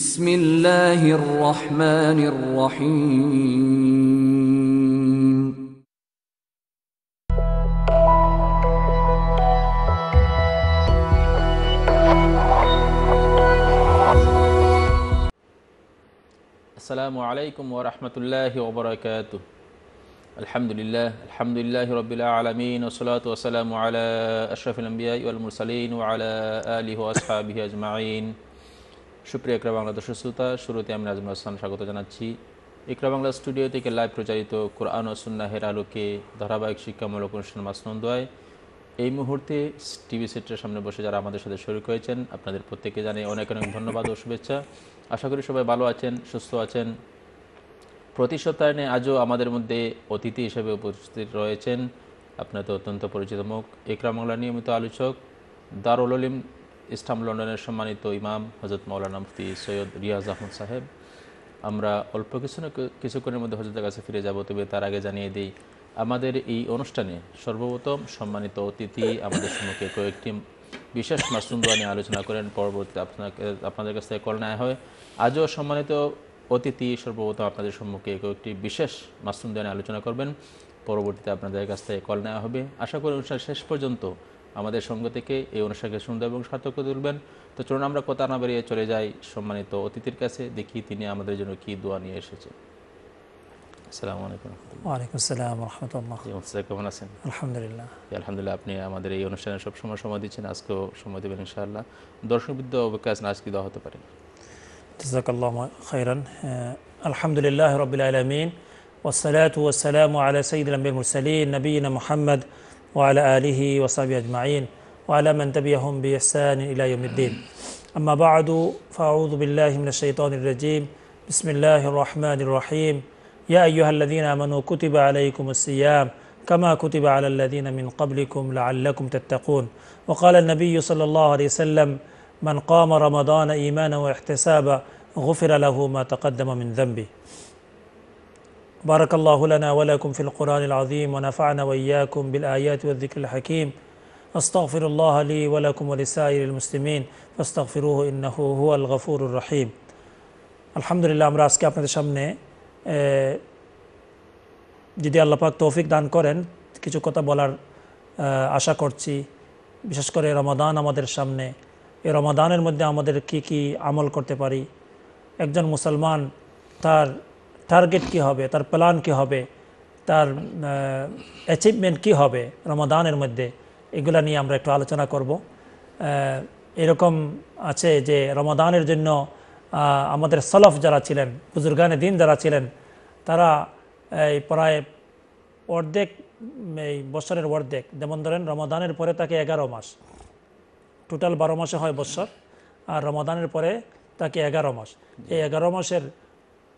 بسم الله الرحمن الرحيم. السلام عليكم ورحمة الله وبركاته. الحمد لله رب العالمين، والصلاة والسلام على أشرف الأنبياء والمرسلين وعلى آله وأصحابه أجمعين. সুপ্রিয় একরা বাংলা দর্শক শ্রোতা, শুরুতে আমি নাজমুল হাসান স্বাগত জানাচ্ছি একরা বাংলা স্টুডিও থেকে লাইভ প্রচারিত কোরআন ও সুন্নাহের আলোকে ধারাবাহিক শিক্ষামূলক অনুষ্ঠান মাসনুন দোয়ায়। এই মুহূর্তে টিভি সেটের সামনে বসে যারা আমাদের সাথে শরীক হয়েছেন, আপনাদের প্রত্যেককে জানাই অনেক অনেক ধন্যবাদ ও শুভেচ্ছা। আশা করি সবাই ভালো আছেন, সুস্থ আছেন। প্রতি সপ্তাহে আজও আমাদের মধ্যে অতিথি হিসেবে উপস্থিত রয়েছেন আপনাদের অত্যন্ত পরিচিত মুখ, একরা বাংলা নিয়মিত আলোচক দারুল উলুম ইসলাম লন্ডনের সম্মানিত ইমাম হজরত মৌলানা মুফতি সৈয়দ রিয়াজ আহমদ সাহেব। আমরা অল্প কিছুক্ষণের মধ্যে হজরতের কাছে ফিরে যাব, তবে তার আগে জানিয়ে দিই আমাদের এই অনুষ্ঠানে সর্বপ্রথম সম্মানিত অতিথি আমাদের সম্মুখে কয়েকটি বিশেষ মাসনুন দোয়া নিয়ে আলোচনা করেন, পরবর্তীতে আপনাদের কাছ থেকে কল নেওয়া হয়। আজও সম্মানিত অতিথি সর্বপ্রথম আপনাদের সম্মুখে কয়েকটি বিশেষ মাসনুন দোয়া নিয়ে আলোচনা করবেন, পরবর্তীতে আপনাদের কাছ থেকে কল নেওয়া হবে। আশা করি অনুষ্ঠান শেষ পর্যন্ত আমাদের সঙ্গে থেকে এই অনুষ্ঠানকে সুন্দর এবং সার্থক করে তুলবেন। তো চলুন আমরা কথা না বেরিয়ে চলে যাই সম্মানিত অতিথির কাছে, দেখি তিনি আমাদের জন্য কি দোয়া নিয়ে এসেছেন। আসসালামু আলাইকুম। ওয়ালাইকুম আসসালাম ওয়া রাহমাতুল্লাহ। কেমন আছেন? আলহামদুলিল্লাহ। আলহামদুলিল্লাহ। আপনি আমাদের এই অনুষ্ঠানে সবসময় সময় দিচ্ছেন, আজকেও সময় দেবেন ইনশাআল্লাহ। দর্শকবৃন্দ অবকাশ না আজকে দেওয়া হতে পারে। জাযাকাল্লাহু খাইরান। আলহামদুলিল্লাহ রাব্বিল আলামিন, والصلاه والسلام على سيد الانبياء والمرسلين نبينا محمد وعلى آله وصحبه أجمعين وعلى من تبعهم بإحسان إلى يوم الدين. أما بعد فأعوذ بالله من الشيطان الرجيم. بسم الله الرحمن الرحيم. يا أيها الذين آمنوا كتب عليكم الصيام كما كتب على الذين من قبلكم لعلكم تتقون. وقال النبي صلى الله عليه وسلم من قام رمضان إيمانا واحتسابا غفر له ما تقدم من ذنبه. بارك الله لنا ولكم في القرآن العظيم ونفعنا وإياكم بالآيات والذكر الحكيم. أستغفر الله لي ولكم ولسائر المسلمين فاستغفروه إنه هو الغفور الرحيم. الحمد لله আমরা আজকে আপনাদের সামনে যদি আল্লাহ পাক তৌফিক দান করেন কিছু কথা বলার আশা করছি। বিশেষ করে রমাদান আমাদের সামনে, এই রমাদানের মধ্যে আমাদের কি কি আমল করতে পারি, একজন মুসলমান তার টার্গেট কী হবে, তার প্ল্যান কী হবে, তার অ্যাচিভমেন্ট কী হবে রমাদানের মধ্যে, এগুলো নিয়ে আমরা একটু আলোচনা করব। এরকম আছে যে রমাদানের জন্য আমাদের সালাফ যারা ছিলেন, বুজুর্গানে দিন যারা ছিলেন, তারা এই প্রায় অর্ধেক, এই বছরের অর্ধেক, যেমন ধরেন রমাদানের পরে তাকে 11 মাস, টোটাল 12 মাসে হয় বৎসর, আর রমাদানের পরে তাকে 11 মাস। এই 11 মাসের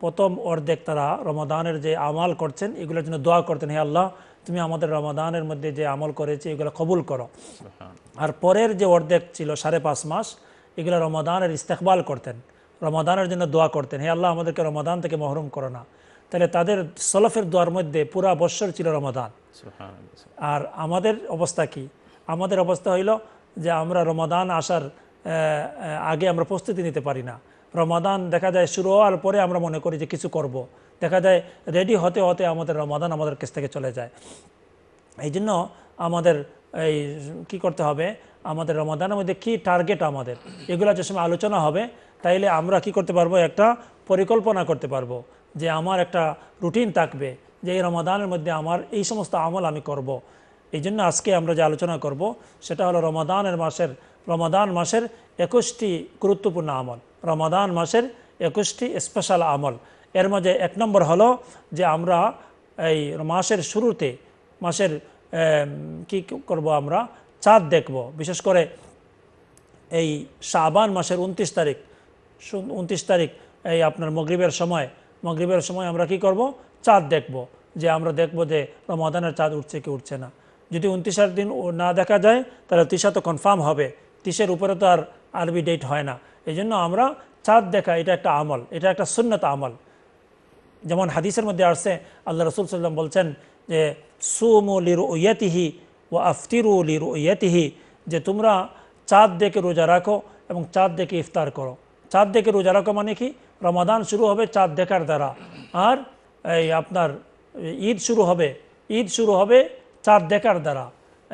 প্রথম অর্ধেক তারা রমাদানের যে আমাল করছেন এগুলোর জন্য দোয়া করতেন, হে আল্লাহ তুমি আমাদের রমাদানের মধ্যে যে আমল করেছি এগুলো কবুল করো। আর পরের যে অর্ধেক ছিল 5.5 মাস, এগুলো রমাদানের ইস্তেকবাল করতেন, রমাদানের জন্য দোয়া করতেন, হে আল্লাহ আমাদেরকে রমাদান থেকে মহরুম করো না। তাহলে তাদের সলফের দোয়ার মধ্যে পুরা বৎসর ছিল রমাদান। আর আমাদের অবস্থা কি? আমাদের অবস্থা হইল যে আমরা রমাদান আসার আগে আমরা প্রস্তুতি নিতে পারি না। রমাদান দেখা যায় শুরু হওয়ার পরে আমরা মনে করি যে কিছু করব, দেখা যায় রেডি হতে হতে আমাদের রমাদান আমাদের কাছ থেকে চলে যায়। এই জন্য আমাদের এই কী করতে হবে, আমাদের রমাদানের মধ্যে কী টার্গেট আমাদের, এগুলো যে সময় আলোচনা হবে তাইলে আমরা কি করতে পারবো, একটা পরিকল্পনা করতে পারবো যে আমার একটা রুটিন থাকবে যে এই রমাদানের মধ্যে আমার এই সমস্ত আমল আমি করব। এই জন্য আজকে আমরা যে আলোচনা করব সেটা হলো রমাদান মাসের 21টি গুরুত্বপূর্ণ আমল, রমাদান মাসের 21টি স্পেশাল আমল। এর মাঝে 1 নম্বর হলো যে আমরা এই মাসের শুরুতে মাসের কি করব, আমরা চাঁদ দেখব। বিশেষ করে এই শাবান মাসের 29 তারিখ এই আপনার মগরিবের সময় আমরা কি করব, চাঁদ দেখব, যে আমরা দেখব যে রমাদানের চাঁদ উঠছে কি উঠছে না। যদি 29 দিন না দেখা যায় তাহলে 30 তো কনফার্ম হবে, 30-এর উপরে তো আর আরবি ডেট হয় না। এই জন্য আমরা চাঁদ দেখা এটা একটা আমল, এটা একটা সুন্নত আমল। যেমন হাদিসের মধ্যে আসছে আল্লাহ রাসূল সাল্লাল্লাহু আলাইহি ওয়াসাল্লাম বলছেন যে সুমু লিরুয়াতিহি ওয়া আফতিরু লিরুয়াতিহি, যে তোমরা চাঁদ দেখে রোজা রাখো এবং চাঁদ দেখে ইফতার করো। চাঁদ দেখে রোজা রাখা মানে কি? রমাদান শুরু হবে চাঁদ দেখার দ্বারা, আর এই আপনার ঈদ শুরু হবে চাঁদ দেখার দ্বারা।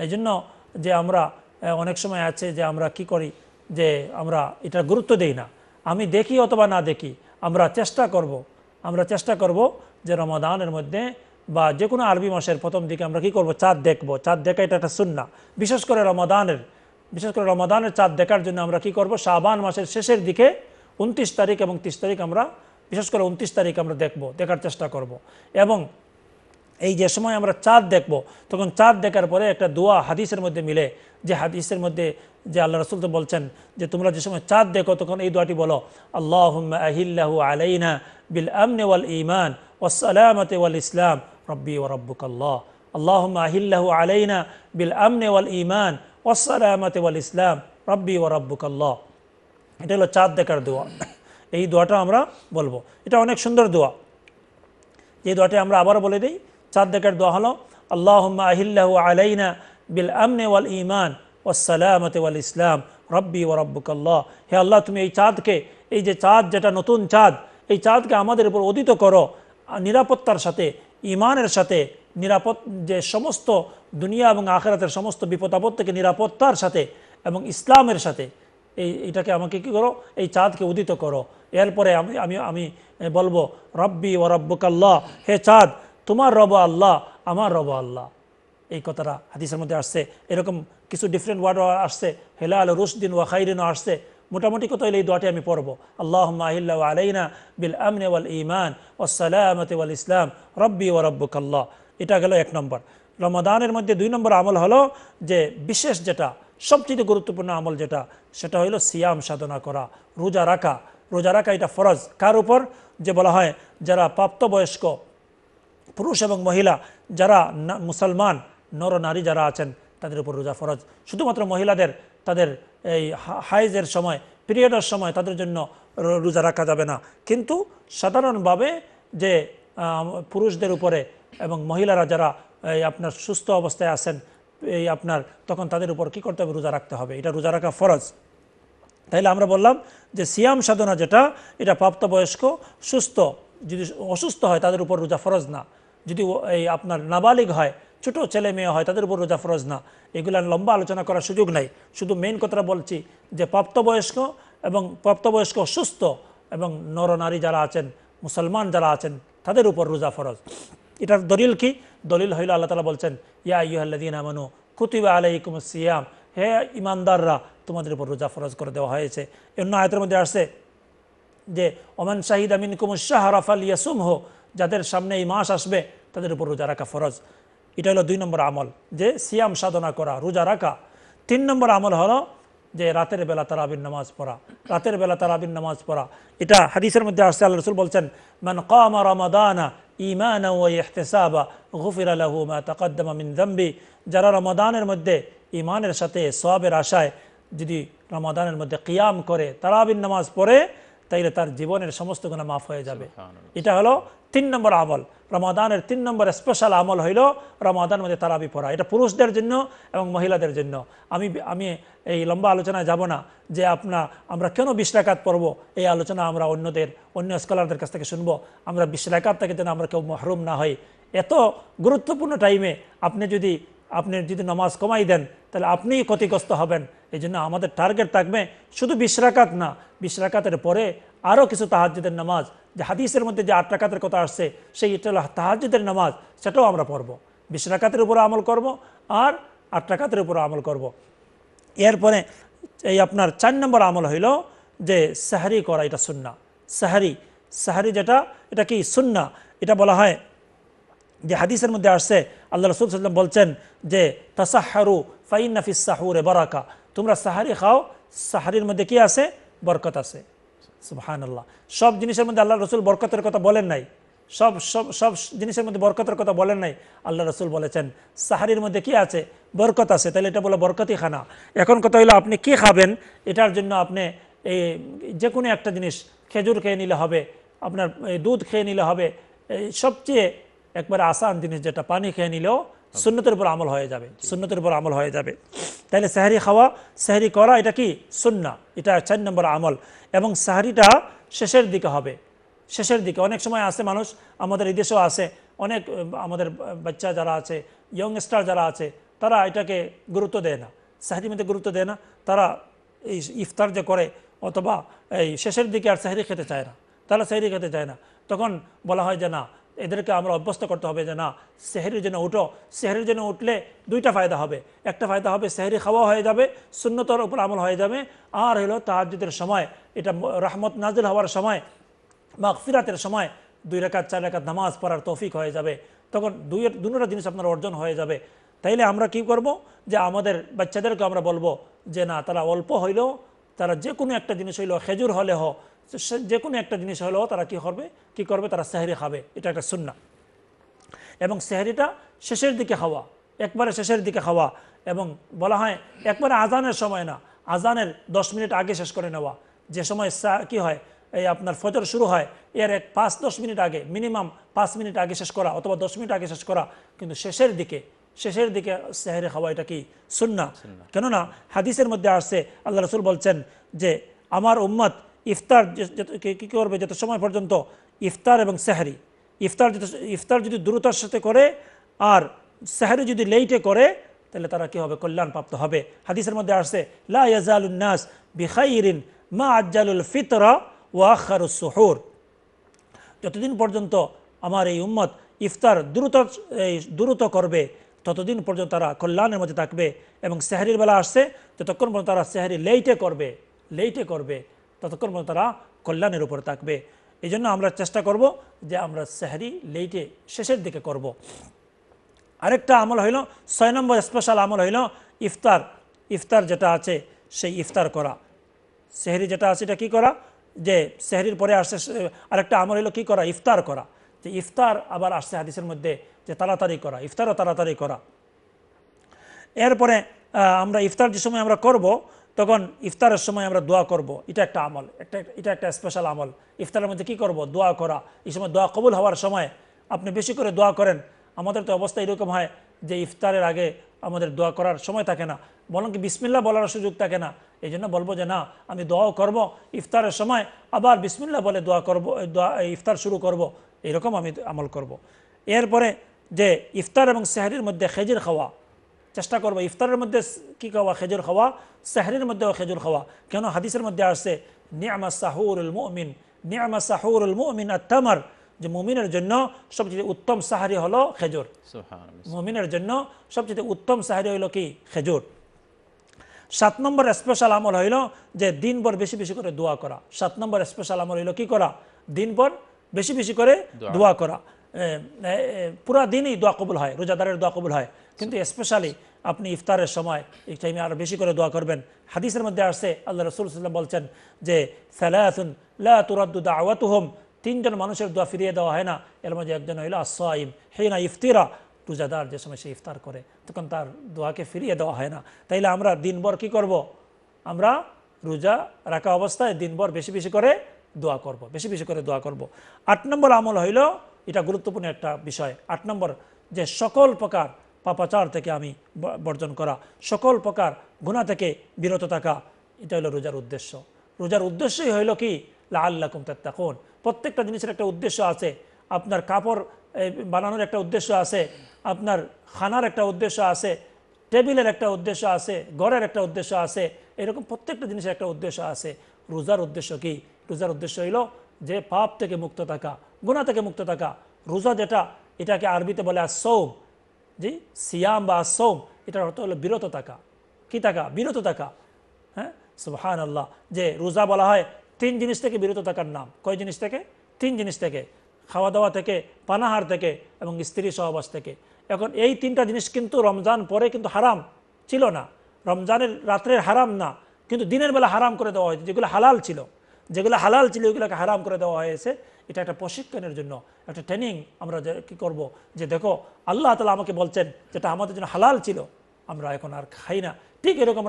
এই জন্য যে আমরা অনেক সময় আছে যে আমরা কি করি যে আমরা এটা গুরুত্ব দেই না, আমি দেখি অথবা না দেখি আমরা চেষ্টা করব যে রমাদানের মধ্যে বা যে কোনো আরবি মাসের প্রথম দিকে আমরা কি করব? চাঁদ দেখব। চাঁদ দেখা এটা একটা সুন্নাহ, বিশেষ করে রমাদানের চাঁদ দেখার জন্য আমরা কি করব? শাবান মাসের শেষের দিকে ২৯ তারিখ এবং ৩০ তারিখ আমরা বিশেষ করে ২৯ তারিখ আমরা দেখার চেষ্টা করব। এবং এই যে সময় আমরা চাঁদ দেখব তখন চাঁদ দেখার পরে একটা দোয়া হাদিসের মধ্যে মিলে, যে হাদিসের মধ্যে যে আল্লাহ রাসূল তো বলছেন যে তোমরা যে সময় চাঁদ দেখো তখন এই দোয়াটি বলো, আল্লাহুম্মা আহিল্লাহু আলাইনা বিল আমনি ওয়াল ঈমান ওয়াস সালামাতি ওয়াল ইসলাম রব্বি ওয়া রাব্বুকাল্লাহ। আল্লাহুম্মা আহিল্লাহু আলাইনা বিল আমনি ওয়াল ঈমান ওয়াস সালামাতি ওয়াল ইসলাম রব্বি ওয়া রাব্বুকাল্লাহ। এটা হলো চাঁদ দেখার দোয়া। এই দোয়াটা আমরা বলবো, এটা অনেক সুন্দর দোয়া। এই দোয়াটি আমরা আবার বলে দিই। চাঁদ দেখার দোয়া হলো আল্লাহুম্মা আহিল্লাহু আলাইনা বিল আমনি ওয়াল ঈমান ওয়াস সালামাতি ওয়াল ইসলাম রব্বি ওয়া রাব্বুকাল্লাহ। হে আল্লাহ, তুমি এই চাঁদকে, এই যে চাঁদ যেটা নতুন চাঁদ, এই চাঁদকে আমাদের উপর উদিত করো নিরাপত্তার সাথে, ঈমানের সাথে, নিরাপদ যে সমস্ত দুনিয়া এবং আখিরাতের সমস্ত বিপদ আপদ থেকে নিরাপত্তার সাথে এবং ইসলামের সাথে। এইটাকে আমাকে কি করো? এই চাঁদকে উদিত করো। এরপরে আমি বলবো রব্বি ওয়া রাব্বুকাল্লাহ, হে চাঁদ তোমার রব আল্লাহ, আমার রব আল্লাহ। এই কথাটা হাদিসের মধ্যে আসছে। এরকম কিছু ডিফারেন্ট ওয়ার্ডও আসছে, হেলাল রুশদিন ওয়া খাইরিনও আসছে। মোটামুটি কথা হলে এই দোয়াটি আমি পড়ব, আল্লাহুম্মা আহিল্লাহু আলাইনা বিল আমনি ওয়াল ঈমান ওয়াস সালামাতি ওয়াল ইসলাম রব্বি ওয়া রাব্বুকাল্লাহ। এটা গেল এক নম্বর। রমাদানের মধ্যে দুই নম্বর আমল হলো যে বিশেষ যেটা সবচেয়ে গুরুত্বপূর্ণ আমল যেটা, সেটা হলো সিয়াম সাধনা করা, রোজা রাখা। রোজা রাখা এটা ফরজ কার উপর? যে বলা হয় যারা প্রাপ্তবয়স্ক পুরুষ এবং মহিলা, যারা মুসলমান নর নারী যারা আছেন তাদের উপর রোজা ফরজ। শুধুমাত্র মহিলাদের তাদের এই হাইজের সময়, পিরিয়ডের সময় তাদের জন্য রোজা রাখা যাবে না, কিন্তু সাধারণভাবে যে পুরুষদের উপরে এবং মহিলারা যারা এই আপনার সুস্থ অবস্থায় আছেন এই আপনার তখন তাদের উপর কী করতে হবে? রোজা রাখতে হবে। এটা রোজা রাখা ফরজ। তাইলে আমরা বললাম যে সিয়াম সাধনা যেটা, এটা প্রাপ্তবয়স্ক সুস্থ, যদি অসুস্থ হয় তাদের উপর রোজা ফরজ না, যদি এই আপনার নাবালিগ হয়, ছোট ছেলে মেয়ে হয় তাদের উপর রোজা ফরজ না। এগুলো লম্বা আলোচনা করার সুযোগ নাই, শুধু মেইন কথাটা বলছি যে প্রাপ্তবয়স্ক এবং প্রাপ্তবয়স্ক সুস্থ এবং নরনারী যারা আছেন, মুসলমান যারা আছেন তাদের উপর রোজা ফরজ। এটার দলিল কি? দলিল হইল আল্লাহ তাআলা বলছেন, ইয়া আইয়ুহাল্লাযীনা আমানু কুতিবা আলাইকুমুস সিয়াম, হে ঈমানদাররা তোমাদের উপর রোজা ফরজ করে দেওয়া হয়েছে। অন্য আয়াতের মধ্যে আসছে যে ওমান শাহিদা মিনকুমুশ শাহরা ফালইয়াসুমহু, যাদের সামনে এই মাস আসবে তাদের উপর রোজা রাখা ফরজ। এটা হলো দুই নম্বর আমল, যে সিয়াম সাধনা করা, রোজা রাখা। তিন নম্বর আমল হলো যে রাতের বেলা তারাবির নামাজ পড়া, রাতের বেলা তারাবির নামাজ পড়া। এটা হাদিসের মধ্যে আসছে, আল্লাহ রাসূল বলছেন মান কামা রমাদানা ঈমানাও ওয়া ইহতিসাবা গুফিরা লাহু মা তাকদ্দামা মিন যামবি, যারা রমাদানের মধ্যে ঈমানের সাথে সওয়াবের আশায় যদি রমাদানের মধ্যে কিয়াম করে, তারাবির নামাজ পড়ে, তাইলে তার জীবনের সমস্ত গুনাহ মাফ হয়ে যাবে। এটা হলো তিন নম্বর আমল। রমাদানের তিন নম্বর স্পেশাল আমল হইল রমাদান মধ্যে তারাবি পড়া। এটা পুরুষদের জন্য এবং মহিলাদের জন্য। আমি এই লম্বা আলোচনায় যাব না যে আমরা কেন ২০ রাকাত পড়ব। এই আলোচনা আমরা অন্য স্কলারদের কাছ থেকে শুনবো। আমরা ২০ রাকাত থেকে যেন আমরা কেউ মাহরুম না হই। এত গুরুত্বপূর্ণ টাইমে আপনি যদি নামাজ কমাই দেন তাহলে আপনিই ক্ষতিগ্রস্ত হবেন। এই জন্য আমাদের টার্গেট থাকবে শুধু ২০ রাকাত না, ২০ রাকাতের পরে আরও কিছু তাহাজ্জুদের নামাজ, যে হাদিসের মধ্যে যে ৮ রাকাতের কথা আসছে সেই তাহাজ্জুদের নামাজ, সেটাও আমরা পড়ব। ২০ রাকাতের উপর আমল করব আর ৮ রাকাতের উপর আমল করব। এরপরে এই আপনার ৪ নম্বর আমল হইল যে সাহরি করা। এটা সুন্নাহ। সাহরি এটা কি? সুন্নাহ। এটা বলা হয় যে হাদিসের মধ্যে আসছে, আল্লাহ রাসূল সাল্লাল্লাহু আলাইহি ওয়াসাল্লাম বলছেন যে তাসাহহারু ফাইন্না ফিস সাহুরি বারাকা, তোমরা সাহারি খাও, সাহারির মধ্যে কি আছে? বরকত আছে। সুবহানাল্লাহ। সব জিনিসের মধ্যে আল্লাহ রাসূল বরকতের কথা বলেন নাই, সব সব সব জিনিসের মধ্যে বরকতের কথা বলেন নাই। আল্লাহ রাসূল বলেছেন সাহারির মধ্যে কি আছে? বরকত আছে। তাহলে এটা বলো বরকতি খানা। এখন কথা হলো আপনি কি খাবেন, এটার জন্য আপনি এই যে কোনো একটা জিনিস, খেজুর খেয়ে নিলে হবে, আপনার দুধ খেয়ে নিলে হবে, সবচেয়ে একবার আসান জিনিস যেটা, পানি খেয়ে নিলেও সুন্নতের উপর আমল হয়ে যাবে, সুন্নতের উপর আমল হয়ে যাবে। তাহলে সাহারি খাওয়া, সাহারি করা এটা কি সুন্নাহ, এটা ৪ নম্বর আমল। এবং সাহারিটা শেষের দিকে হবে, শেষের দিকে। অনেক সময় আসে মানুষ, আমাদের এই দেশেও আসে অনেক, আমাদের বাচ্চা যারা আছে, ইয়ংস্টার যারা আছে, তারা এটাকে গুরুত্ব দেয় না, সাহারির মধ্যে গুরুত্ব দেয় না। তারা এই ইফতার যে করে অথবা এই শেষের দিকে আর সাহারি খেতে চায় না, তারা সাহারি খেতে চায় না। তখন বলা হয় যে না, এদেরকে আমরা অভ্যস্ত করতে হবে যে না, সেহরির জন্য উঠো। সেহরির জন্য উঠলে 2টা ফায়দা হবে। একটা ফায়দা হবে সেহরি খাওয়া হয়ে যাবে, সুন্নতের উপর আমল হয়ে যাবে। আর হলো তাহাজ্জুদের সময়, এটা রহমত নাজিল হওয়ার সময়, মাগফিরাতের সময় 2 রাকাত 4 রাকাত নামাজ পড়ার তৌফিক হয়ে যাবে। তখন দুটা জিনিস আপনার অর্জন হয়ে যাবে। তাইলে আমরা কি করব, যে আমাদের বাচ্চাদেরকে আমরা বলবো যে না, তারা অল্প হইলেও তারা যে কোনো একটা জিনিস হইলো, খেজুর হলে হোক, যে কোনো একটা জিনিস হলেও তারা কী করবে তারা সেহরি খাবে, এটা একটা সুন্নাহ। এবং সেহরিটা শেষের দিকে খাওয়া, একবারে শেষের দিকে খাওয়া। এবং বলা হয় একবারে আজানের সময় না, আজানের 10 মিনিট আগে শেষ করে নেওয়া। যে সময় কি হয়, এই আপনার ফজর শুরু হয়, এর 5-10 মিনিট আগে, মিনিমাম 5 মিনিট আগে শেষ করা অথবা 10 মিনিট আগে শেষ করা। কিন্তু শেষের দিকে সেহরি খাওয়া এটা কি সুন্নাহ। কেননা হাদিসের মধ্যে আসছে, আল্লাহ রাসূল বলছেন যে আমার উম্মত ইফতার কী করবে, যত সময় পর্যন্ত ইফতার এবং সেহরি, ইফতার যদি দ্রুততার সাথে করে আর সেহরি যদি লেটে করে, তাহলে তারা কী হবে, কল্যাণপ্রাপ্ত হবে। হাদিসের মধ্যে আসছে, লা ইয়াজালুন নাস বিখাইরিন মা আজ্জালুল ফিতরা ওয়া আখারুস সুহুর। যতদিন পর্যন্ত আমার এই উম্মত ইফতার দ্রুত করবে, ততদিন পর্যন্ত তারা কল্যাণের মধ্যে থাকবে। এবং সেহরির বেলা আসছে, যতক্ষণ পর্যন্ত তারা সেহরি লেটে করবে ততক্ষণ পর্যন্ত তারা কল্যাণের উপর থাকবে। এই জন্য আমরা চেষ্টা করব যে আমরা সেহরি লেটে শেষের দিকে করব। আরেকটা আমল হইল, 6 নম্বর স্পেশাল আমল হইল ইফতার যেটা আছে সেই ইফতার করা। সেহরি যেটা আছে এটা কী করা, যে সেহরির পরে আসছে আরেকটা আমল হইল কী করা, ইফতার করা। যে ইফতার আবার আসছে হাদিসের মধ্যে, যে তাড়াতাড়ি করা, ইফতারও তাড়াতাড়ি করা। এরপরে আমরা ইফতার যে সময় আমরা করব, তখন ইফতারের সময় আমরা দোয়া করব। এটা একটা আমল, এটা একটা স্পেশাল আমল। ইফতারের মধ্যে কী করব, দোয়া করা। এই সময় দোয়া কবুল হওয়ার সময় আপনি বেশি করে দোয়া করেন। আমাদের তো অবস্থা এরকম হয় যে ইফতারের আগে আমাদের দোয়া করার সময় থাকে না, বরং কি বিসমিল্লাহ বলার সুযোগ থাকে না। এই জন্য বলবো যে না, আমি দোয়াও করব ইফতারের সময়, আবার বিসমিল্লাহ বলে ইফতার শুরু করব, এরকম আমি আমল করব। এরপরে যে ইফতার এবং সেহরির মধ্যে খেজুর খাওয়া, চেষ্টা করব ইফতারের মধ্যে কী খাওয়া, খেজুর খাওয়া, সেহরির মধ্যেও খেজুর খাওয়া। কেন হাদিসের মধ্যে আসছে, নি'মা সাহুরুল মুমিন আত-তামার, যে মুমিনের জন্য সবচেয়ে উত্তম সাহারি হলো খেজুর। সুবহানাল্লাহ, মুমিনের জন্য সবচেয়ে উত্তম সাহারি হইল কি, খেজুর। 7 নম্বর স্পেশাল আমল হইল যে দিনভর বেশি বেশি করে দোয়া করা। 7 নম্বর স্পেশাল আমল হইল কী করা, দিনভর বেশি বেশি করে দোয়া করা। পুরা দিনই দোয়া কবুল হয়, রোজাদারের দোয়া কবুল হয়, কিন্তু স্পেশালি আপনি ইফতারের সময় এই টাইমে আরও বেশি করে দোয়া করবেন। হাদিসের মধ্যে আসছে, আল্লাহ রাসূল সাল্লাল্লাহু আলাইহি ওয়াসাল্লাম বলছেন যে সালাসুন লা তুরাদ্দু দাওয়াতুহুম, 3জন মানুষের দোয়া ফিরিয়ে দেওয়া হয় না। এর মধ্যে একজন হইল আস-সায়িম হিনা ইফতিরা, রোজাদার যে সময় সে ইফতার করে তখন তার দোয়াকে ফিরিয়ে দেওয়া হয় না। তাইলে আমরা দিনভর কী করব, আমরা রোজা রাখা অবস্থায় দিনভর বেশি বেশি করে দোয়া করব, বেশি বেশি করে দোয়া করব। 8 নম্বর আমল হইল, এটা গুরুত্বপূর্ণ একটা বিষয়, 8 নম্বর, যে সকল প্রকার পাপাচার থেকে আমি বর্জন করা, সকল প্রকার গুনাহ থেকে বিরত থাকা। এটা হলো রোজার উদ্দেশ্য। রোজার উদ্দেশ্যই হইল কি, লাআল্লাকুম তাত্তাকুন। প্রত্যেকটা জিনিসের একটা উদ্দেশ্য আছে। আপনার কাপড় বানানোর একটা উদ্দেশ্য আছে, আপনার খানার একটা উদ্দেশ্য আছে, টেবিলের একটা উদ্দেশ্য আছে, ঘরের একটা উদ্দেশ্য আছে, এরকম প্রত্যেকটা জিনিসের একটা উদ্দেশ্য আছে। রোজার উদ্দেশ্য কি, রোজার উদ্দেশ্য হইল যে পাপ থেকে মুক্ত থাকা, গুনাহ থেকে মুক্ত থাকা। রোজা যেটা, এটাকে আরবিতে বলে আসৌম, জি সিয়াম বা আসৌম, এটার অর্থ হলো বিরত থাকা। কি থাকা, বিরত থাকা। হ্যাঁ, সুবহানাল্লাহ। যে রোজা বলা হয় 3 জিনিস থেকে বিরত থাকার নাম। কয় জিনিস থেকে, 3 জিনিস থেকে, খাওয়া দাওয়া থেকে, পানাহার থেকে এবং স্ত্রী সহবাস থেকে। এখন এই 3টা জিনিস কিন্তু রমজান পরে কিন্তু হারাম ছিল না, রমজানের রাত্রের হারাম না, কিন্তু দিনের বেলা হারাম করে দেওয়া হয়েছে। যেগুলো হালাল ছিল ওগুলোকে হারাম করে দেওয়া হয়েছে। এটা একটা প্রশিক্ষণের জন্য, একটা ট্রেনিং। আমরা যে কী করবো, যে দেখো আল্লাহ তাআলা আমাকে বলছেন যেটা আমাদের জন্য হালাল ছিল আমরা এখন আর খাই না। ঠিক এরকম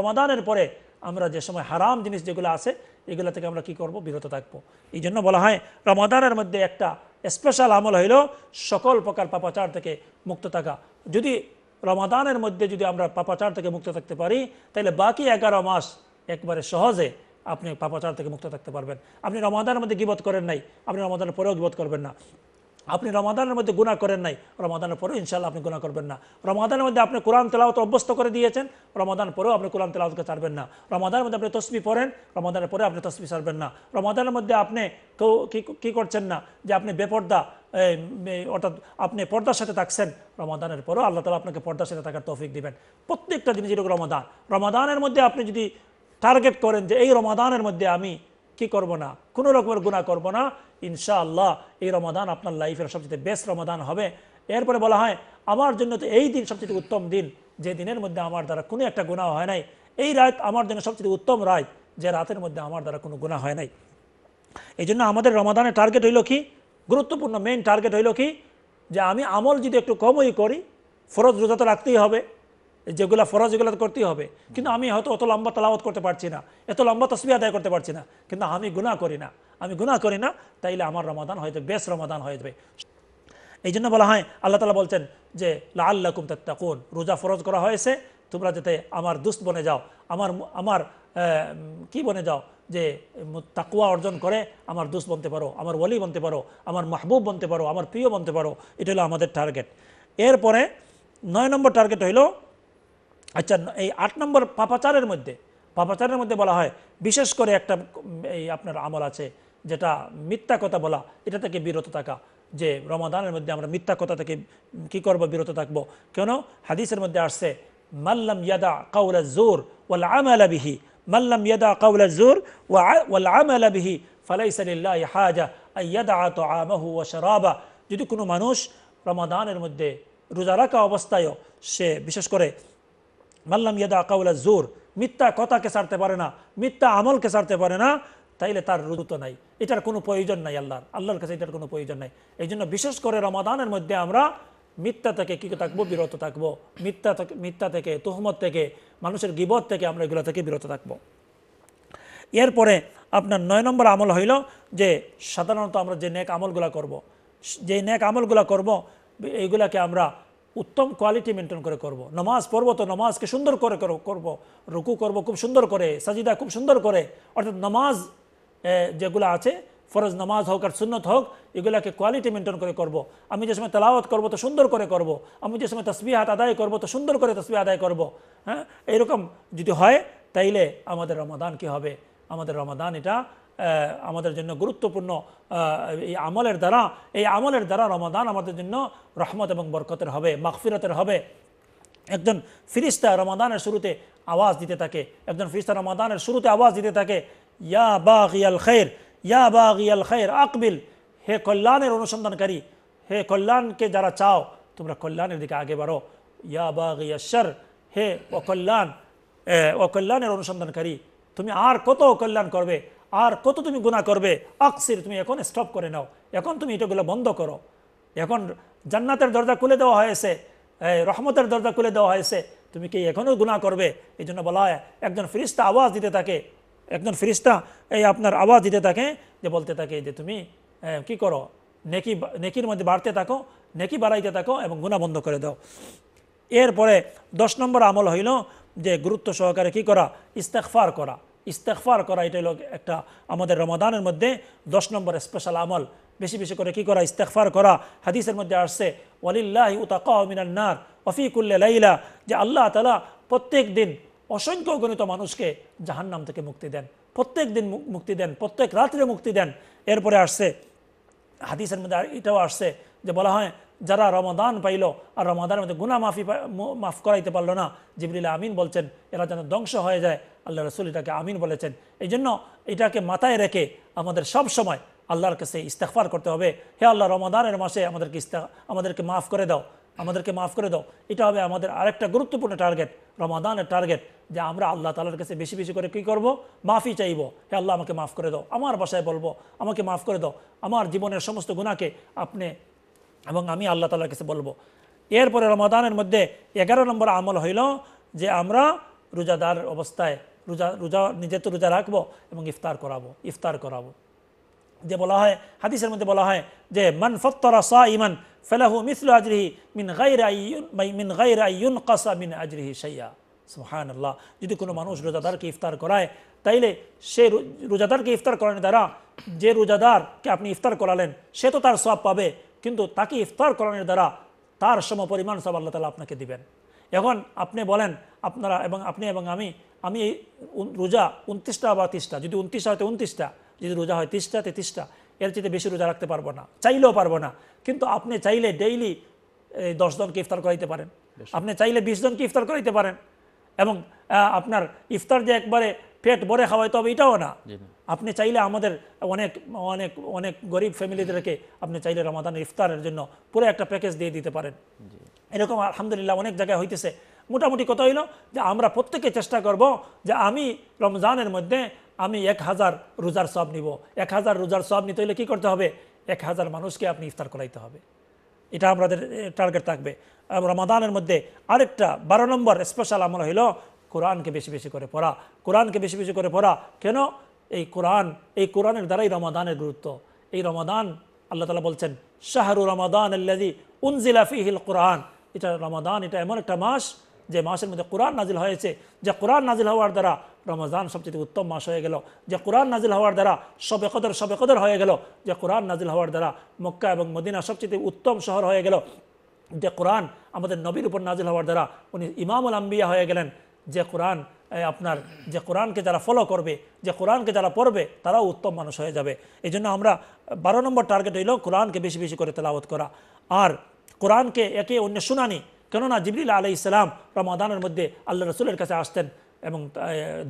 রমাদানের পরে আমরা যে সময় হারাম জিনিস যেগুলো আছে, এগুলো থেকে আমরা কী করবো, বিরত থাকবো। এই জন্য বলা হয় রমাদানের মধ্যে একটা স্পেশাল আমল হইল সকল প্রকার পাপাচার থেকে মুক্ত থাকা। যদি রমাদানের মধ্যে যদি আমরা পাপাচার থেকে মুক্ত থাকতে পারি তাহলে বাকি 11 মাস একবারে সহজে আপনি পাপাচার থেকে মুক্ত থাকতে পারবেন। আপনি রমাদানের মধ্যে গীবত করেন নাই, আপনি রমাদানের পরেও গীবত করবেন না। আপনি রমাদানের মধ্যে গুনাহ করেন নাই, রমাদানের পরেও ইনশাআল্লাহ আপনি গুনাহ করবেন না। রমাদানের মধ্যে আপনি কোরআন তেলাওয়াত অভ্যস্ত করে দিয়েছেন, রমাদান পরেও আপনি কোরআন তেলাওয়াতকে ছাড়বেন না। রমাদানের মধ্যে আপনি তাসবিহ পড়েন, রমাদানের পরে আপনি তাসবিহ ছাড়বেন না। রমাদানের মধ্যে আপনি কি করছেন না যে আপনি বেপর্দা অর্থাৎ আপনি পর্দার সাথে থাকছেন, রমাদানের পরেও আল্লাহ তাআলা আপনাকে পর্দার সাথে থাকার তৌফিক দিবেন। প্রত্যেকটা জিনিস যেরকম রমাদানের মধ্যে আপনি যদি টার্গেট করেন যে এই রমাদানের মধ্যে আমি কি করব না, কোনো রকমের গুনাহ করব না, ইনশাআল্লাহ এই রমাদান আপনার লাইফের সবচেয়ে বেস্ট রমাদান হবে। এরপরে বলা হয় আমার জন্য তো এই দিন সবচেয়ে উত্তম দিন, যে দিনের মধ্যে আমার দ্বারা কোনো একটা গুনাহ হয় নাই। এই রাত আমার জন্য সবচেয়ে উত্তম রাত, যে রাতের মধ্যে আমার দ্বারা কোনো গুনাহ হয় নাই। এই জন্য আমাদের রমাদানের টার্গেট হইল কি, গুরুত্বপূর্ণ মেইন টার্গেট হইল কি, যে আমি আমল যদি একটু কমই করি, ফরজ রোজা তো রাখতেই হবে, যেগুলো ফরজ এগুলো করতেই হবে, কিন্তু আমি হয়তো অত লম্বা তেলাওয়াত করতে পারছি না, এত লম্বা তাসবিহ আদায় করতে পারছি না, কিন্তু আমি গুনাহ করি না, তাইলে আমার রমাদান হয়তো বেশ রমাদান হয়ে যাবে। এই জন্য বলা হয় আল্লাহ তাআলা বলছেন যে লাআল্লাকুম তাত্তাকুন, রোজা ফরজ করা হয়েছে তোমরা যাতে আমার দুষ্ট বনে যাও, আমার কি বনে যাও, যে তাকওয়া অর্জন করে আমার দুষ্ট বনতে পারো, আমার ওয়ালি বনতে পারো, আমার মাহবুব বনতে পারো, আমার প্রিয় বনতে পারো। এটা হলো আমাদের টার্গেট। এরপরে 9 নম্বর টার্গেট হইল, আচ্ছা এই 8 নম্বর পাপাচারের মধ্যে বলা হয় বিশেষ করে একটা এই আপনার আমল আছে যেটা মিথ্যা কথা বলা, এটা থেকে বিরত থাকা। যে রমাদানের মধ্যে আমরা মিথ্যা কথা থেকে কী করবো, বিরত থাকবো। কেন হাদিসের মধ্যে আসছে মাল্লাম ইয়াদা কাউলা জোর ওয়াল আমালা বিহি, মাল্লাম ইয়াদা কাউলা জোর ওয়াল আমালা বিহি ফালাইসা লিল্লাহি হাজা আইয়াদা তাআমাহু ওয়া শারাবা। যদি কোনো মানুষ রমাদানের মধ্যে রোজা রাখা অবস্থায়ও সে বিশেষ করে মাল্লাম ইয়াদা কাউলা জোর, মিথ্যা কথাকে ছাড়তে পারে না, মিথ্যা আমলকে ছাড়তে পারে না, তাইলে তার রোজা তো নাই, এটার কোনো প্রয়োজন নাই, আল্লাহর কাছে এটার কোনো প্রয়োজন নাই। এই জন্য বিশেষ করে রমাদানের মধ্যে আমরা মিথ্যা থেকে কী থাকবো, বিরত থাকবো। মিথ্যা থেকে তুহমত থেকে, মানুষের গীবত থেকে, আমরা এগুলো থেকে বিরত থাকবো। এরপরে আপনার 9 নম্বর আমল হইল যে সাধারণত আমরা যে নেক আমলগুলো করব, এইগুলাকে আমরা উত্তম কোয়ালিটি মেনটেন করে করব। নামাজ পড়ব তো নামাজকে সুন্দর করে করব, রুকু করব খুব সুন্দর করে, সাজিদা খুব সুন্দর করে, অর্থাৎ নামাজ যেগুলো আছে ফরজ নামাজ হোক আর সুন্নত হোক, এগুলাকে কোয়ালিটি মেনটেন করে করব। আমি যে সময় তেলাওয়াত করব তো সুন্দর করে করব, আমি যে সময় তাসবিহাত আদায় করব তো সুন্দর করে তাসবিহ আদায় করব। হ্যাঁ, এইরকম যদি হয় তাইলে আমাদের রমাদান কি হবে, আমাদের রমাদান এটা আমাদের জন্য গুরুত্বপূর্ণ। এই আমলের দ্বারা রমাদান আমাদের জন্য রহমত এবং বরকতের হবে, মাগফিরাতের হবে। একজন ফেরেশতা রমাদানের শুরুতে আওয়াজ দিতে থাকে, ইয়া বাগিয়াল খায়র, ইয়া বাগিয়াল খায়র আকবিল, হে কল্যাণের অনুসন্ধানকারী, হে কল্যাণকে যারা চাও তোমরা কল্যাণের দিকে আগে বাড়ো। ইয়া বাগিয়াশ শর, হে অকল্যাণের অনুসন্ধানকারী, তুমি আর কত অকল্যাণ করবে, আর কত তুমি গুনাহ করবে, আকসির, তুমি এখন স্টপ করে নাও, এখন তুমি এটাগুলো বন্ধ করো। এখন জান্নাতের দরজা খুলে দেওয়া হয়েছে, রহমতের দরজা খুলে দেওয়া হয়েছে, তুমি কি এখনও গুনাহ করবে? এই জন্য বলা হয় একজন ফেরেশতা এই আপনার আওয়াজ দিতে থাকে, যে বলতে থাকে যে তুমি কি করো, নেকির মধ্যে বাড়তে থাকো, নেকি বাড়াইতে থাকো এবং গুনাহ বন্ধ করে দাও। এরপরে 10 নম্বর আমল হইল যে গুরুত্ব সহকারে কি করা, ইস্তেগফার করা। এটা হলো একটা আমাদের রমাদানের মধ্যে 10 নম্বর স্পেশাল আমল। বেশি করে কি করা, ইস্তেগফার করা। হাদিসের মধ্যে আসছে ওয়ালিল্লাহি উতাকাউ মিনান নার ওয়া ফি কুল্লি লাইলা, যে আল্লাহ তাআলা প্রত্যেক দিন অসংখ্য গণিত মানুষকে জাহান্নাম থেকে মুক্তি দেন, প্রত্যেক দিন মুক্তি দেন, প্রত্যেক রাত্রে মুক্তি দেন। এরপরে আসছে হাদিসের মধ্যে এটাও আসছে যে বলা হয় যারা রমাদান পাইল আর রমাদানের মধ্যে গুনাহ মাফ করাইতে পারলো না, জিবরিল আমিন বলছেন এরা যেন ধ্বংস হয়ে যায়। আল্লাহ রাসূল এটাকে আমিন বলেছেন। এই জন্য এটাকে মাথায় রেখে আমাদের সব সময় আল্লাহর কাছে ইস্তেগফার করতে হবে। হে আল্লাহ, রমাদানের মাসে আমাদেরকে মাফ করে দাও, এটা হবে আমাদের আরেকটা গুরুত্বপূর্ণ টার্গেট, রমাদানের টার্গেট, যে আমরা আল্লাহ তাআলার কাছে বেশি করে কী করব, মাফি চাইব। হে আল্লাহ, আমাকে মাফ করে দাও, আমার ভাষায় বলবো, আমাকে মাফ করে দাও, আমার জীবনের সমস্ত গুনাহকে আপনি এবং আমি আল্লাহ তাআলার কাছে বলবো। এরপরে রমাদানের মধ্যে 11 নম্বর আমল হইল যে আমরা রোজাদার অবস্থায় রোজা নিজে তো রোজা রাখবো এবং ইফতার করাবো। যে বলা হয় হাদিসের মধ্যে বলা হয় যে মান ফাত্তারা সাইমান فله مثل أجره من غير أن ينقص من أجره شيئا. سبحان الله. যদি কোনো মানুষ রোজাদারকে ইফতার করায় তাইলে সে রোজাদারকে ইফতার করানোর দ্বারা যে রোজাদারকে আপনি ইফতার করালেন সে তো তার সওয়াব পাবে, কিন্তু তাকে ইফতার করানোর দ্বারা তার সমপরিমাণ সওয়াব আল্লাহ তাআলা আপনাকে দিবেন। এখন আপনি বলেন আপনারা এবং আপনি এবং আমি রোজা ২৯টা বা ৩০টা, যদি ২৯ হয় তো ২৯টা, যদি রোজা হয় ৩০টা ৩০টা, এর চেয়ে বেশি রোজা রাখতে পারবো না, চাইলেও পারবো না। কিন্তু আপনি চাইলে ডেইলি ১০ জনকে ইফতার করাইতে পারেন, আপনি চাইলে ২০ জনকে ইফতার করাইতে পারেন, এবং আপনার ইফতার যে একবারে পেট ভরে খাওয়াইতে হবে এটাও না। আপনি চাইলে আমাদের অনেক অনেক অনেক গরিব ফ্যামিলিদেরকে আপনি চাইলে রমাদানের ইফতারের জন্য পুরো একটা প্যাকেজ দিয়ে দিতে পারেন। এরকম আলহামদুলিল্লাহ অনেক জায়গায় হইতেছে। মোটামুটি কথা হইল যে আমরা প্রত্যেকে চেষ্টা করব যে আমি রমজানের মধ্যে আমি ১০০০ রোজার সওয়াব নিব। ১০০০ রোজার সওয়াব নিতে হলে কী করতে হবে? ১০০০ মানুষকে আপনি ইফতার করাইতে হবে, এটা আমাদের টার্গেট থাকবে। রমাদানের মধ্যে আরেকটা ১২ নম্বর স্পেশাল আমল হইল কোরআনকে বেশি বেশি করে পড়া। কোরআনকে বেশি বেশি করে পড়া কেন? এই কোরআনের দ্বারাই রমাদানের গুরুত্ব। এই রমাদান আল্লাহ তাআলা বলছেন শাহরু রমাদান আল্লাযী উনজিলা ফীহিল কোরআন, এটা রমাদান, এটা এমন একটা মাস যে মাসের মধ্যে কোরআন নাজিল হয়েছে, যে কোরআন নাজিল হওয়ার দ্বারা রমজান সবচেয়ে উত্তম মাস হয়ে গেল, যে কোরআন নাজিল হওয়ার দ্বারা শবে কদর হয়ে গেল, যে কোরআন নাজিল হওয়ার দ্বারা মক্কা এবং মদিনা সবচেয়ে উত্তম শহর হয়ে গেল, যে কোরআন আমাদের নবীর উপর নাজিল হওয়ার দ্বারা উনি ইমামুল আম্বিয়া হয়ে গেলেন, যে কোরআনকে যারা ফলো করবে, যে কোরআনকে যারা পড়বে তারাও উত্তম মানুষ হয়ে যাবে। এই জন্য আমরা ১২ নম্বর টার্গেট হইল কোরআনকে বেশি বেশি করে তেলাওয়াত করা। আর কোরআনকে একে অন্য শুনানি, কেননা জিবরিল আলাইহিস সালাম রমাদানের মধ্যে আল্লাহ রাসূলের কাছে আসতেন এবং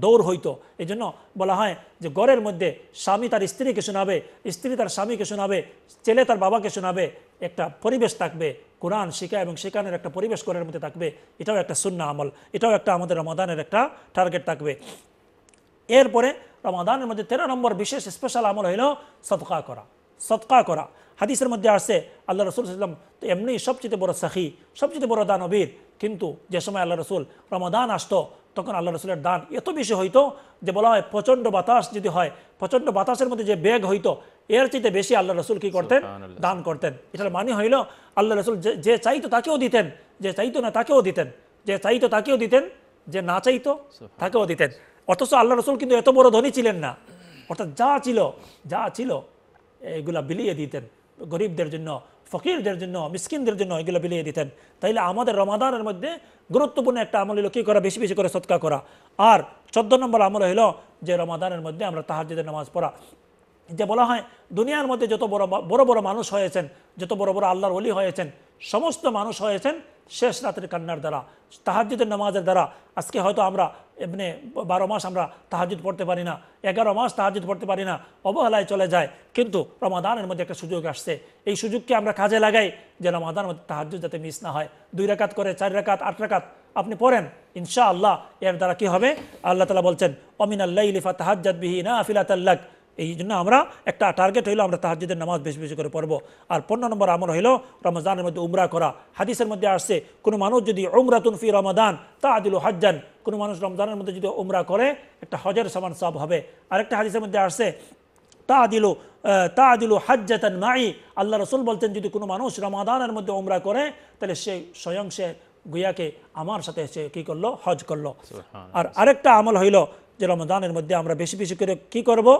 দৌড় হইতো। এই জন্য বলা হয় যে ঘরের মধ্যে স্বামী তার স্ত্রীকে শোনাবে, স্ত্রী তার স্বামীকে শোনাবে, ছেলে তার বাবাকে শোনাবে, একটা পরিবেশ থাকবে, কোরআন শিখা এবং শেখানোর একটা পরিবেশ ঘরের মধ্যে থাকবে। এটাও একটা সুন্নাহ আমল, এটাও একটা আমাদের রমাদানের একটা টার্গেট থাকবে। এরপরে রমাদানের মধ্যে ১৩ নম্বর বিশেষ স্পেশাল আমল হইল সদকা করা। সদকা করা হাদিসের মধ্যে আসছে আল্লাহ রাসূল সাল্লাল্লাহু আলাইহি ওয়াসাল্লাম তো এমনি সবচেয়ে বড় সাখী, সবচেয়ে বড় দানবীর, কিন্তু যে সময় আল্লাহ রাসূল রমাদান আসতো তখন আল্লাহ রাসূলের দান এত বেশি হইতো যে বলা হয় প্রচণ্ড বাতাস যদি হয়, প্রচণ্ড বাতাসের মধ্যে যে বেগ হইতো এর চাইতে বেশি আল্লাহ রাসূল কি করতেন? দান করতেন। এটার মানে হইল আল্লাহ রাসূল যে চাইতো তাকেও দিতেন, যে চাইতো না তাকেও দিতেন, যে চাইতো তাকেও দিতেন, যে না চাইতো তাকেও দিতেন। অথচ আল্লাহ রাসূল কিন্তু এত বড় ধনী ছিলেন না, অর্থাৎ যা ছিল এগুলা বিলিয়ে দিতেন, গরিবদের জন্য, ফকিরদের জন্য, মিসকিনদের জন্য এগুলো বিলিয়ে দিতেন। তাইলে আমাদের রমাদানের মধ্যে গুরুত্বপূর্ণ একটা আমল হলো কী করা? বেশি বেশি করে সদকা করা। আর ১৪ নম্বর আমল হলো যে রমাদানের মধ্যে আমরা তাহাজ্জুদের নামাজ পড়া। যে বলা হয় দুনিয়ার মধ্যে যত বড় বড় মানুষ হয়েছেন, যত বড় বড় আল্লাহর ওলি হয়েছেন, সমস্ত মানুষ হয়েছেন শেষ রাতের কান্নার দ্বারা, তাহাজ্জুদের নামাজের দ্বারা। আজকে হয়তো আমরা এমনি ১২ মাস আমরা তাহাজ্জুদ পড়তে পারি না, ১১ মাস তাহাজ্জুদ পড়তে পারি না, অবহেলায় চলে যায়, কিন্তু রমাদানের মধ্যে একটা সুযোগ আসছে, এই সুযোগকে আমরা কাজে লাগাই যে রমাদানের মধ্যে তাহাজ্জুদ যাতে মিস না হয়। 2 রাকাত করে 4 রাকাত 8 রাকাত আপনি পড়েন, ইনশাআল্লাহ এর দ্বারা কী হবে? আল্লাহ তাআলা বলছেন ওয়ামিনাল লাইলি ফাতাহাজ্জাদ বিহি নাফিলাতাল লাক। এই জন্য আমরা একটা টার্গেট হইলো আমরা তাহাজ্জুদের নামাজ বেশি বেশি করে পড়বো। আর ১৫ নম্বর আমল হইল রমজানের মধ্যে উমরা করা। হাদিসের মধ্যে আসছে কোনো মানুষ যদি উমরাতুন ফি রমাদান তাআদিলু হজ্জান, কোনো মানুষ রমজানের মধ্যে যদি উমরা করে একটা হজের সমান সওয়াব হবে। আরেকটা হাদিসের মধ্যে আসছে তাআদিলু হজ্জাতান মাই, আল্লাহ রাসূল বলতেন যদি কোনো মানুষ রমাদানের মধ্যে উমরা করে তাহলে সে স্বয়ং সে গুয়াকে আমার সাথে সে কী করলো? হজ করলো। আর আরেকটা আমল হইল যে রমজানের মধ্যে আমরা বেশি বেশি করে কী করবো?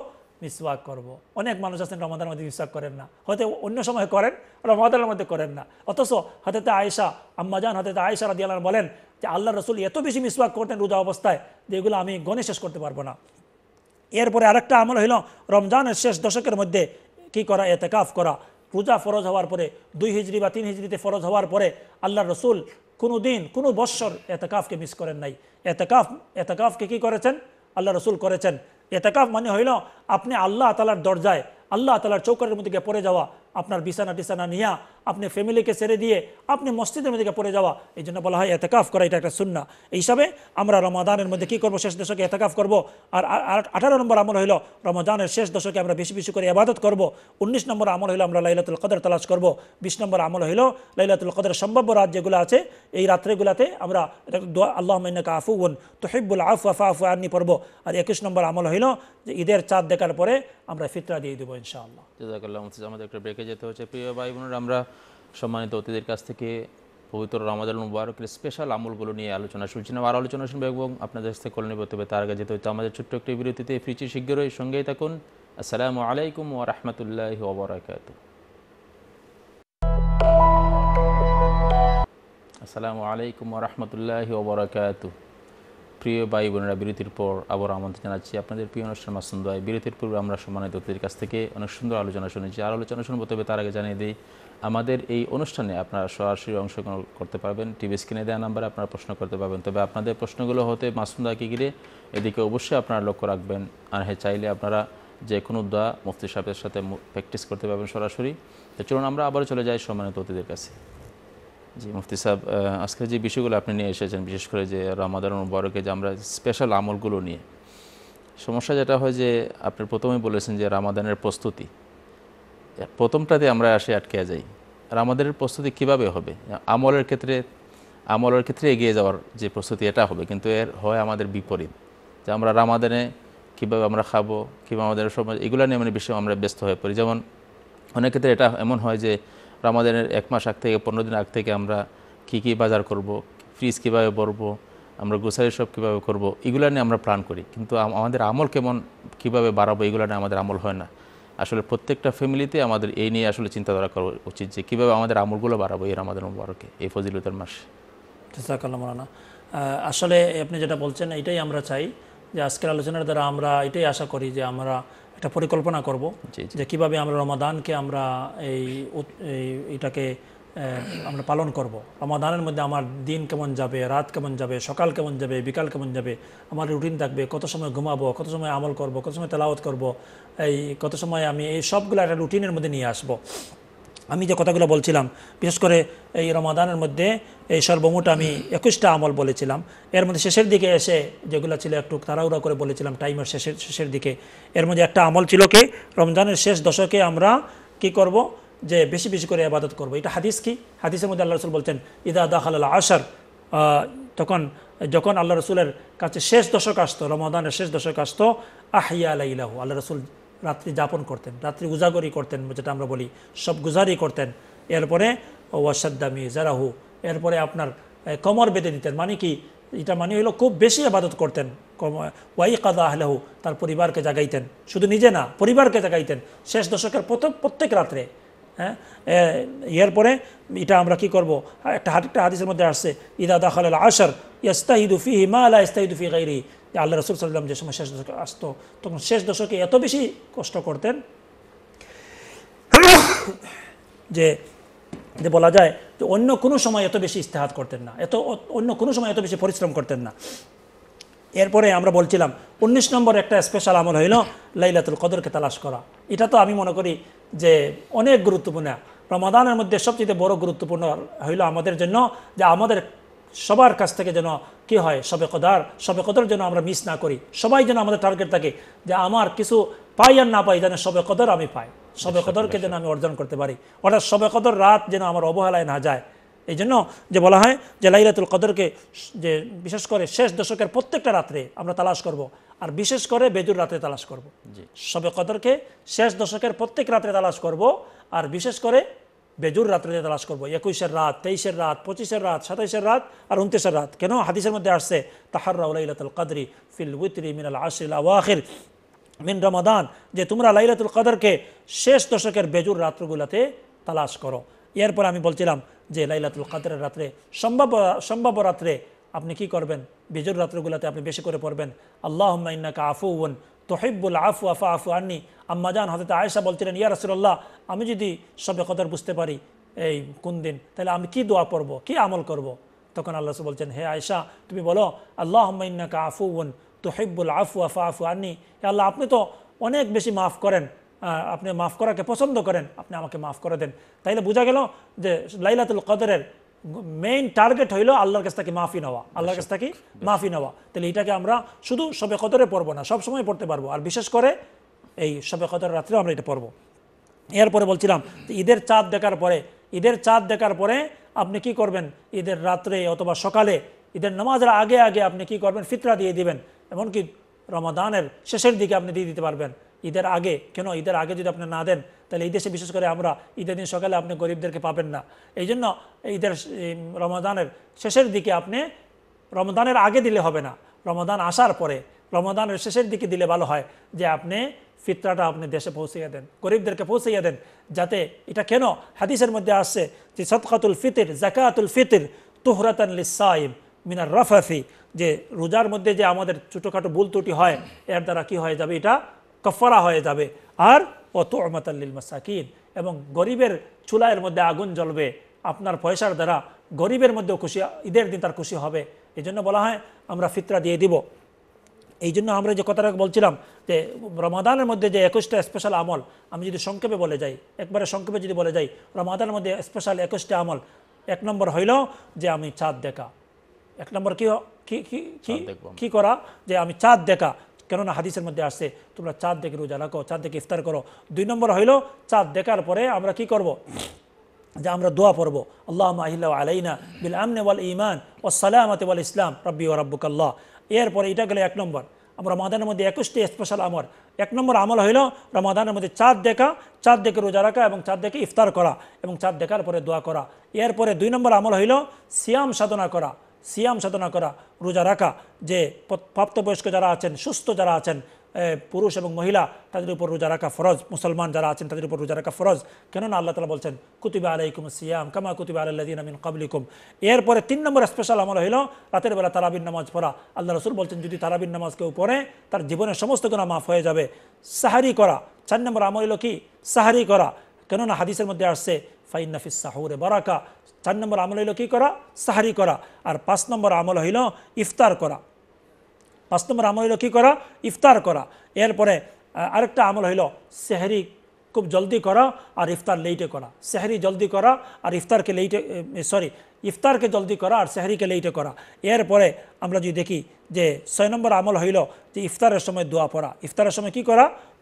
মিসওয়াক করব। অনেক মানুষ আছেন রমাদানের মধ্যে মিসওয়াক করেন না, হয়তো অন্য সময় করেন, রমাদানের মধ্যে করেন না। অথচ হযরত আয়েশা আম্মাজান হযরত আয়েশা রাদিয়াল্লাহু আনহা বলেন যে আল্লাহ রাসূল এত বেশি মিসওয়াক করতেন রোজা অবস্থায় যে এগুলো আমি গণে শেষ করতে পারবো না। এরপরে আরেকটা আমল হইল রমজানের শেষ দশকের মধ্যে কি করা? ইতিকাফ করা। রোজা ফরজ হওয়ার পরে ২ হিজরি বা ৩ হিজরিতে ফরজ হওয়ার পরে আল্লাহ রাসূল কোনো দিন কোনো বৎসর ইতিকাফকে মিস করেন নাই। ইতিকাফকে কি করেছেন? আল্লাহ রাসূল করেছেন। ইতিকাফ মানে হইল আপনি আল্লাহ তাআলার দরজায়, আল্লাহ তাআলার চৌকাঠের মধ্যে গিয়ে পড়ে যাওয়া, আপনার বিছানা টিছানা নিয়া আপনি ফ্যামিলিকে ছেড়ে দিয়ে আপনি মসজিদের মধ্যে গিয়ে পড়ে যাওয়া। এই জন্য বলা হয় ইতিকাফ করা এটা একটা সুন্নাহ। এই হিসাবে আমরা রমাদানের মধ্যে কি করব? শেষ দশকে ইতিকাফ করব। আর 18 নম্বর আমল হইল রমাদানের শেষ দশকে আমরা বেশি বেশি করে ইবাদত করব। 19 নম্বর আমল হইল আমরা লাইলাতুল কদর তালাশ করব। 20 নম্বর আমল হইল লাইলাতুল কদর সম্ভাব্য রাত যেগুলো আছে এই রাত্রেগুলোতে আমরা আল্লাহুম্মা ইন্নাকা আফুউন তুহিব্বুল আফওয়া ফাআফু আননি পড়ব। আর 21 নম্বর আমল হইল যে ঈদের চাঁদ দেখার পরে আমরা ফিতরা দিয়ে দেবো ইনশাআল্লাহ। জাযাকাল্লাহু খাইরান। আমাদের একটা ব্রেকে যেতে হচ্ছে। প্রিয় ভাই বোনেরা, আমরা সম্মানিত অতিথিদের কাছ থেকে পবিত্র রমাদান মুবারকের স্পেশাল আমলগুলো নিয়ে আলোচনা শুনছিলাম। আর আলোচনা শুনবো এবং আপনাদের সাথে কল নিব, তবে তার আগে যেতে হতো আমাদের ছোট্ট একটি বিরতিতে। ফিরছি শীঘ্রই, সঙ্গেই থাকুন। আসসালামু আলাইকুম ওয়া রাহমাতুল্লাহি ওয়া বারাকাতুহু। আসসালামু আলাইকুম ওয়া রাহমাতুল্লাহি ওয়া বারাকাতুহু। প্রিয় ভাই বোনেরা, বিরতির পর আবার আমন্ত্রণ জানাচ্ছি আপনাদের প্রিয় অনুষ্ঠান মাসুন্দায়। বিরতির পূর্বে আমরা সম্মানিত অতিথিদের কাছ থেকে অনেক সুন্দর আলোচনা শুনেছি, আর আলোচনা শুনবো, তবে তার আগে জানিয়ে দিই আমাদের এই অনুষ্ঠানে আপনারা সরাসরি অংশগ্রহণ করতে পারবেন। টিভি স্ক্রিনে দেওয়া নাম্বারে আপনারা প্রশ্ন করতে পারবেন। তবে আপনাদের প্রশ্নগুলো হতে মাসুন্দাকে ঘিরে এদিকে অবশ্যই আপনারা লক্ষ্য রাখবেন। আর হ্যাঁ, চাইলে আপনারা যে কোনো দোয়া মুফতি সাহেবের সাথে প্র্যাকটিস করতে পারবেন সরাসরি। তো চলুন আমরা আবারও চলে যাই সম্মানিত অতিথিদের কাছে। জি মুফতি সাহেব, আজকের যে বিষয়গুলো আপনি নিয়ে এসেছেন, বিশেষ করে যে রমাদান মুবারকে যে আমরা স্পেশাল আমলগুলো নিয়ে, সমস্যা যেটা হয় যে আপনি প্রথমেই বলেছেন যে রমাদানের প্রস্তুতি, প্রথমটাতে আমরা আটকে যাই। রমাদানের প্রস্তুতি কিভাবে হবে? আমলের ক্ষেত্রে এগিয়ে যাওয়ার যে প্রস্তুতি, এটা হবে, কিন্তু এর হয় আমাদের বিপরীত, যে আমরা রমাদানে কীভাবে আমরা খাবো, কীভাবে আমাদের সমাজ, এগুলো নিয়ে মানে বিষয়ে আমরা ব্যস্ত হয়ে পড়ি। যেমন অনেক ক্ষেত্রে এটা এমন হয় যে রমাদানের এক মাস আগ থেকে, 15 দিন আগ থেকে আমরা কী বাজার করব, ফ্রিজ কীভাবে ভরবো, আমরা গোছারি সব কীভাবে করব, এগুলো নিয়ে আমরা প্ল্যান করি, কিন্তু আমাদের আমল কেমন, কীভাবে বাড়াবো, এগুলো নিয়ে আমাদের আমল হয় না। আসলে প্রত্যেকটা ফ্যামিলিতে আমাদের এই নিয়ে আসলে চিন্তাধারা করা উচিত, যে কীভাবে আমাদের আমলগুলো বাড়াবো এই রমাদান মুবারকে, এই ফজিলতের মাসে। জাযাকাল্লাহু। আসলে আপনি যেটা বলছেন এটাই আমরা চাই, যে আজকের আলোচনার দ্বারা আমরা এটাই আশা করি যে আমরা একটা পরিকল্পনা করব, যে কীভাবে আমরা রমাদানকে আমরা এইটাকে আমরা পালন করব। রমাদানের মধ্যে আমার দিন কেমন যাবে, রাত কেমন যাবে, সকাল কেমন যাবে, বিকাল কেমন যাবে, আমার রুটিন থাকবে, কত সময় ঘুমাবো, কত সময় আমল করব, কত সময় তেলাওয়াত করব, এই কত সময় আমি এই সবগুলো একটা রুটিনের মধ্যে নিয়ে আসব। আমি যে কথাগুলো বলছিলাম, বিশেষ করে এই রমাদানের মধ্যে এই সর্বমোট আমি 21টা আমল বলেছিলাম, এর মধ্যে শেষের দিকে এসে যেগুলো ছিল একটু তাড়াহুড়া করে বলেছিলাম টাইমের শেষের দিকে, এর মধ্যে একটা আমল ছিল কি, রমজানের শেষ দশকে আমরা কি করব, যে বেশি বেশি করে ইবাদত করব। এটা হাদিস কি, হাদিসের মধ্যে আল্লাহ রাসূল বলছেন ইদা দাখালাল আশার, যখন আল্লাহ রাসূলের কাছে শেষ দশক আসতো, রমাদানের শেষ দশক আসতো, আহিয়া লাইলাহু, আল্লাহ রাসূল রাত্রি যাপন করতেন, রাত্রি গুজাগরি করতেন, যেটা আমরা বলি সব গুজারি করতেন। এরপরে ওয়াসাদ্দামি জারাহু, এরপরে আপনার কোমর বেঁধে দিতেন, মানে কি, এটা মানে হলো খুব বেশি ইবাদত করতেন। ওয়াই কাদা আহলাহু, তার পরিবারকে জাগাইতেন, শুধু নিজে না পরিবারকে জাগাইতেন শেষ দশকের প্রত্যেক রাত্রে। হ্যাঁ, এরপরে এটা আমরা কি করব, একটা হাদিসের মধ্যে আসছে ইদা দাখালাল আশার ইস্তাহিদু ফিহি মা লা ইস্তাহিদু ফি গায়রিহি, আল্লাহ রাসূল সাল্লাল্লাহু আলাইহি ওয়াসাল্লাম যে সময় শেষ দশকে আসতো তখন শেষ দশকে এত বেশি কষ্ট করতেন যে বলা যায় যে অন্য কোনো সময় এত বেশি ইস্তেহাদ করতেন না, অন্য কোনো সময় এত বেশি পরিশ্রম করতেন না। এরপরে আমরা বলছিলাম 19 নম্বর একটা স্পেশাল আমল হইল লাইলাতুল কদরকে তালাশ করা। এটা তো আমি মনে করি যে অনেক গুরুত্বপূর্ণ, রমাদানের মধ্যে সবচেয়ে বড় গুরুত্বপূর্ণ হইল আমাদের জন্য, যে আমাদের সবার কাছ থেকে যেন কি হয় শবে কদর যেন আমরা মিস না করি। সবাই যেন আমাদের টার্গেট থাকে যে আমার কিছু পাই আর না পাই যেন শবে কদর আমি পাই, শবে কদরকে যেন আমি অর্জন করতে পারি, অর্থাৎ শবে কদর রাত যেন আমার অবহেলায় না যায়। এই জন্য যে বলা হয় যে লাইলাতুল কদরকে যে বিশেষ করে শেষ দশকের প্রত্যেকটা রাত্রে আমরা তালাশ করব, আর বিশেষ করে বেজুর রাতে তালাশ করব। শবে কদরকে শেষ দশকের প্রত্যেক রাত্রে তালাশ করব, আর বিশেষ করে বেজুর রাত্রে তালাশ করবো, 21এর রাত, 23এর রাত, 25এর রাত, 27এর রাত আর 29এর রাত। কেন হাদিসের মধ্যে আসছে তাহাররাউ লাইলাতুল কদরি ফিল উইতরি মিনাল আশরিল আওয়াখির মিন রমাদান, যে তোমরা লাইলাতুল কদরকে শেষ দশকের বেজুর রাত্রগুলোতে তালাশ করো। এরপর আমি বলছিলাম যে লাইলাতুল কদরের রাত্রে সম্ভাব্য রাত্রে আপনি কি করবেন, বেজুর রাত্রগুলোতে আপনি বেশি করে পড়বেন আল্লাহুম্মা ইন্নাকা আফুউন তুহিব্বুল আফওয়া ফাআফু আন্নী। আম্মাজান হযরত আয়েশা বলছিলেন ইয়া রাসূলুল্লাহ, আমি যদি শবে কদর বুঝতে পারি এই কোন দিন, তাহলে আমি কি দোয়া পড়ব, কি আমল করব? তখন আল্লাহ রাসূল বলছেন হে আয়েশা, তুমি বলো আল্লাহুম্মা ইন্নাকা আফুউন তুহিব্বুল আফওয়া ফাআফু আন্নী, হে আল্লাহ আপনি তো অনেক বেশি মাফ করেন, আপনি মাফ করাকে পছন্দ করেন, আপনি আমাকে মাফ করে দেন। তাইলে বোঝা গেল যে লাইলাতুল কদরের মেইন টার্গেট হইল আল্লাহর কাছ থেকে মাফি নেওয়া, আল্লাহর কাছ থেকে মাফি নেওয়া। তাহলে এটাকে আমরা শুধু শবে কদরে পড়বো না, সবসময় পড়তে পারবো, আর বিশেষ করে এই শবে কদর রাত্রেও আমরা এটা পড়বো। এরপরে বলছিলাম ঈদের চাঁদ দেখার পরে আপনি কি করবেন, ঈদের রাত্রে অথবা সকালে ঈদের নামাজের আগে আগে আপনি কি করবেন, ফিতরা দিয়ে দিবেন, এমনকি রমাদানের শেষের দিকে আপনি দিয়ে দিতে পারবেন। ঈদের আগে কেন ঈদের আগে যদি আপনি না দেন তাহলে এই দেশে বিশেষ করে আমরা ঈদের দিন সকালে আপনি গরিবদেরকে পাবেন না। এই জন্য ঈদের রমাদানের শেষের দিকে আপনি রমাদানের আগে দিলে হবে না, রমাদান আসার পরে রমাদানের শেষের দিকে দিলে ভালো হয় যে আপনি ফিতরাটা আপনি দেশে পৌঁছাইয়া দেন, গরিবদেরকে পৌঁছাইয়া দেন। যাতে এটা কেন হাদিসের মধ্যে আসছে যে সাদকাতুল ফিতর যাকাতুল ফিতর তুহরাতান লিসাইম মিনার রাফাফি, যে রোজার মধ্যে যে আমাদের ছোটোখাটো ভুল ত্রুটি হয় এর দ্বারা কি হয়ে যাবে, এটা কফারা হয়ে যাবে। আর তুআমাতান লিল মাসাকিন, এবং গরিবের চুলায়ের মধ্যে আগুন জ্বলবে, আপনার পয়সার দ্বারা গরিবের মধ্যেও খুশি, ঈদের দিন তার খুশি হবে। এই জন্য বলা হয় আমরা ফিতরা দিয়ে দিব। এই জন্য আমরা যে কথাটা বলছিলাম যে রমাদানের মধ্যে যে 21টা স্পেশাল আমল, আমি যদি সংক্ষেপে বলে যাই, একবারে সংক্ষেপে যদি বলে যাই, রমাদানের মধ্যে স্পেশাল 21টা আমল। 1 নম্বর হইল যে আমি চাঁদ দেখা। 1 নম্বর কি করা, যে আমি চাঁদ দেখা, কেননা হাদিসের মধ্যে আসছে তোমরা চাঁদ দেখে রোজা রাখো, চাঁদ দেখে ইফতার করো। 2 নম্বর হইল চাঁদ দেখার পরে আমরা কি করব, যে আমরা দোয়া পড়ব, আল্লাহুম্মা আহিল্লাহু আলাইনা বিল আমনি ওয়াল ঈমান ওয়াস সালামাতি ওয়াল ইসলাম রাব্বি ওয়া রাব্বুকাল্লাহ। এরপরে এটা গেলে 1 নম্বর। আমরা রমাদানের মধ্যে 21টি স্পেশাল আমল। 1 নম্বর আমল হইল রমাদানের মধ্যে চাঁদ দেখা, চাঁদ দেখে রোজা রাখা এবং চাঁদ দেখে ইফতার করা এবং চাঁদ দেখার পরে দোয়া করা। এরপরে 2 নম্বর আমল হইল সিয়াম সাধনা করা, সিয়াম সাধনা করা, রোজা রাখা, যে প্রাপ্তবয়স্ক যারা আছেন, সুস্থ যারা আছেন, পুরুষ এবং মহিলা, তাদের উপর রোজা রাখা ফরজ। মুসলমান যারা আছেন তাদের উপর রোজা রাখা ফরজ, কেননা আল্লাহ তাআলা বলছেন কুতিবা আলাইকুম সিয়াম কামা কুতিবা আলাল লাযিনা মিন ক্বাবলিকুম। এরপরে 3 নম্বর স্পেশাল আমল হইল রাতের বেলা তারাবির নামাজ পড়া। আল্লাহ রাসূল বলছেন যদি তারাবির নামাজ কেউ পড়ে তার জীবনের সমস্ত গুনাহ মাফ হয়ে যাবে। সাহারি করা। 4 নম্বর আমল হইল কি, সাহারি করা, কেননা হাদিসের মধ্যে আসছে ফাইন্না ফিস সাহুরে বারাকা। 4 নম্বর আমল হইল কি করা, সাহারি করা। আর 5 নম্বর আমল হইল ইফতার করা। 5 নম্বর আমল হইল কি করা, ইফতার করা। এরপরে আরেকটা আমল হইল সেহরি খুব জলদি করা আর ইফতার লেটে করা। সেহরি জলদি করা আর ইফতারকে লেটে, সরি ইফতারকে জলদি করা আর সেহরিকে লেটে করা। এরপরে আমরা যদি দেখি যে 6 নম্বর আমল হইল যে ইফতারের সময় দোয়া পড়া। ইফতারের সময় কি করা,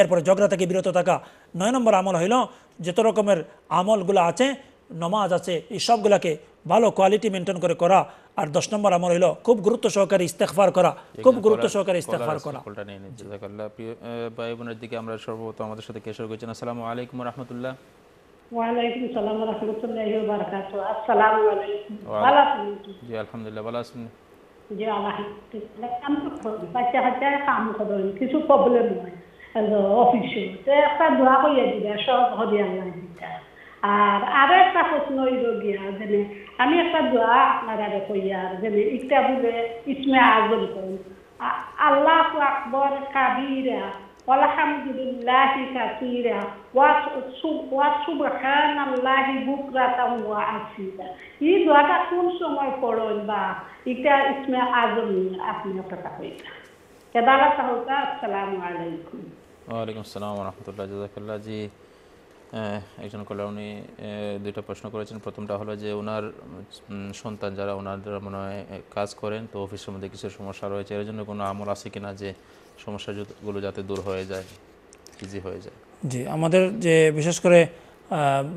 এরপরে ঝগড়া থেকে বিরত থাকা। 9 নম্বর আমল হইল যত রকমের আমলগুলো আছে, নমাজ আছে, এই সবগুলাকে ভালো কোয়ালিটি মেনটেন করে করা। আর 10 নম্বর আমল হইল খুব গুরুত্ব সহকারে ইস্তেগফার করা, খুব গুরুত্ব সহকারে ইস্তেগফার করা। প্রিয় ভাই বোনের দিকে আমরা সর্বপ্রথম আমাদের সাথে কে শুরু করছেন। আসসালামু আলাইকুম ওয়া রাহমাতুল্লাহ। ওয়া আলাইকুম সালাম ওয়া রাহমাতুল্লাহি ওয়া বারাকাতুহু। আসসালামু আলাইকুম। ভালো আছেন? জি আলহামদুলিল্লাহ, ভালো আছেন? জি আলহামদুলিল্লাহ। আমি তো বাচ্চা হাতে কাম করি, কিছু প্রবলেম হয় অফিসে, তো একটা দোয়া করিয়া দিবে সব হরিয়া দিতা। আর আরো একটা প্রশ্ন হইল গিয়া, যেন আমি একটা দোয়া আপনারা কইয়া, যেন একটা বলে ইসমে আজম করুন, আল্লাহু আকবার কাবীরা আলহামদুলিল্লাহি কাসীরা ওয়া সুবহানাল্লাহি বুকরাতাও ওয়া আসীরা। এই দোয়াটা কোন সময় পড়েন বা এটা ইসমে আজম আপনি কথা কইয়া কেদারাত হতা। আসসালামু আলাইকুম। ওয়ালাইকুম আসসালাম ওয়া রাহমাতুল্লাহ। জাযাকাল্লাহ। জি, একজন কলা উনি 2টা প্রশ্ন করেছেন। প্রথমটা হলো যে ওনার সন্তান যারা, ওনারা মনে হয় কাজ করেন, তো অফিসের মধ্যে কিছু সমস্যা রয়েছে, এর জন্য কোনো আমল আছে কিনা যে সমস্যাগুলো যাতে দূর হয়ে যায়, ইজি হয়ে যায়। জি, আমাদের যে বিশেষ করে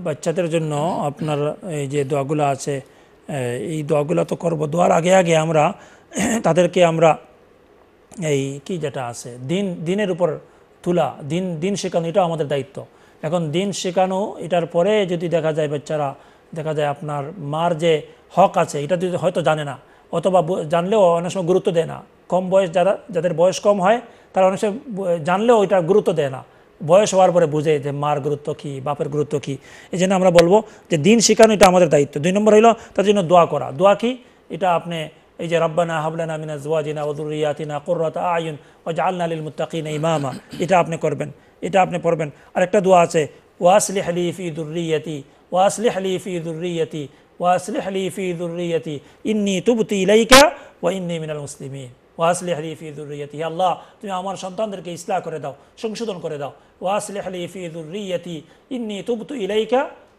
বাচ্চাদের জন্য আপনার এই যে দোয়াগুলো আছে, এই দোয়াগুলো তো করবো। দোয়ার আগে আগে আমরা তাদেরকে আমরা এই কি যেটা আছে দিনের উপর তোলা, দিন শেখানো, এটা আমাদের দায়িত্ব। এখন দিন শেখানো, এটার পরে যদি দেখা যায় বাচ্চারা, দেখা যায় আপনার মার যে হক আছে এটা যদি হয়তো জানে না, অথবা জানলেও অনেক সময় গুরুত্ব দেয় না। কম বয়স যারা, যাদের বয়স কম হয় তারা অনেক সময় জানলেও এটা গুরুত্ব দেয় না, বয়স হওয়ার পরে বুঝে যে মার গুরুত্ব কী, বাপের গুরুত্ব কী। এই জন্য আমরা বলবো যে দিন শেখানো এটা আমাদের দায়িত্ব। 2 নম্বর হইল তার জন্য দোয়া করা। দোয়া কি, এটা আপনি এই যে রব্বানা হাবলানা মিন আজওয়াজিনা ওয়া যুররিয়াতিনা কুররাতা আয়ুন ওয়াজআলনা লিল মুত্তাকিনা ইমামা, এটা আপনি করবেন, এটা আপনি পড়বেন। আরেকটা দোয়া আছে ওয়াসলিহ লি ফি যুররিয়াতি ওয়াসলিহ লি ফি যুররিয়াতি ওয়াসলিহ লি ফি যুররিয়াতি ইন্নী তুবতু ইলাইকা ওয়া ইন্নী মিনাল মুসলিমিন। واصلح لي في ذريتي يا الله তুমি আমার সন্তানদেরকে ইসলাহ করে দাও সংশোধন করে দাও واصلح لي في ذريتي اني تبت اليك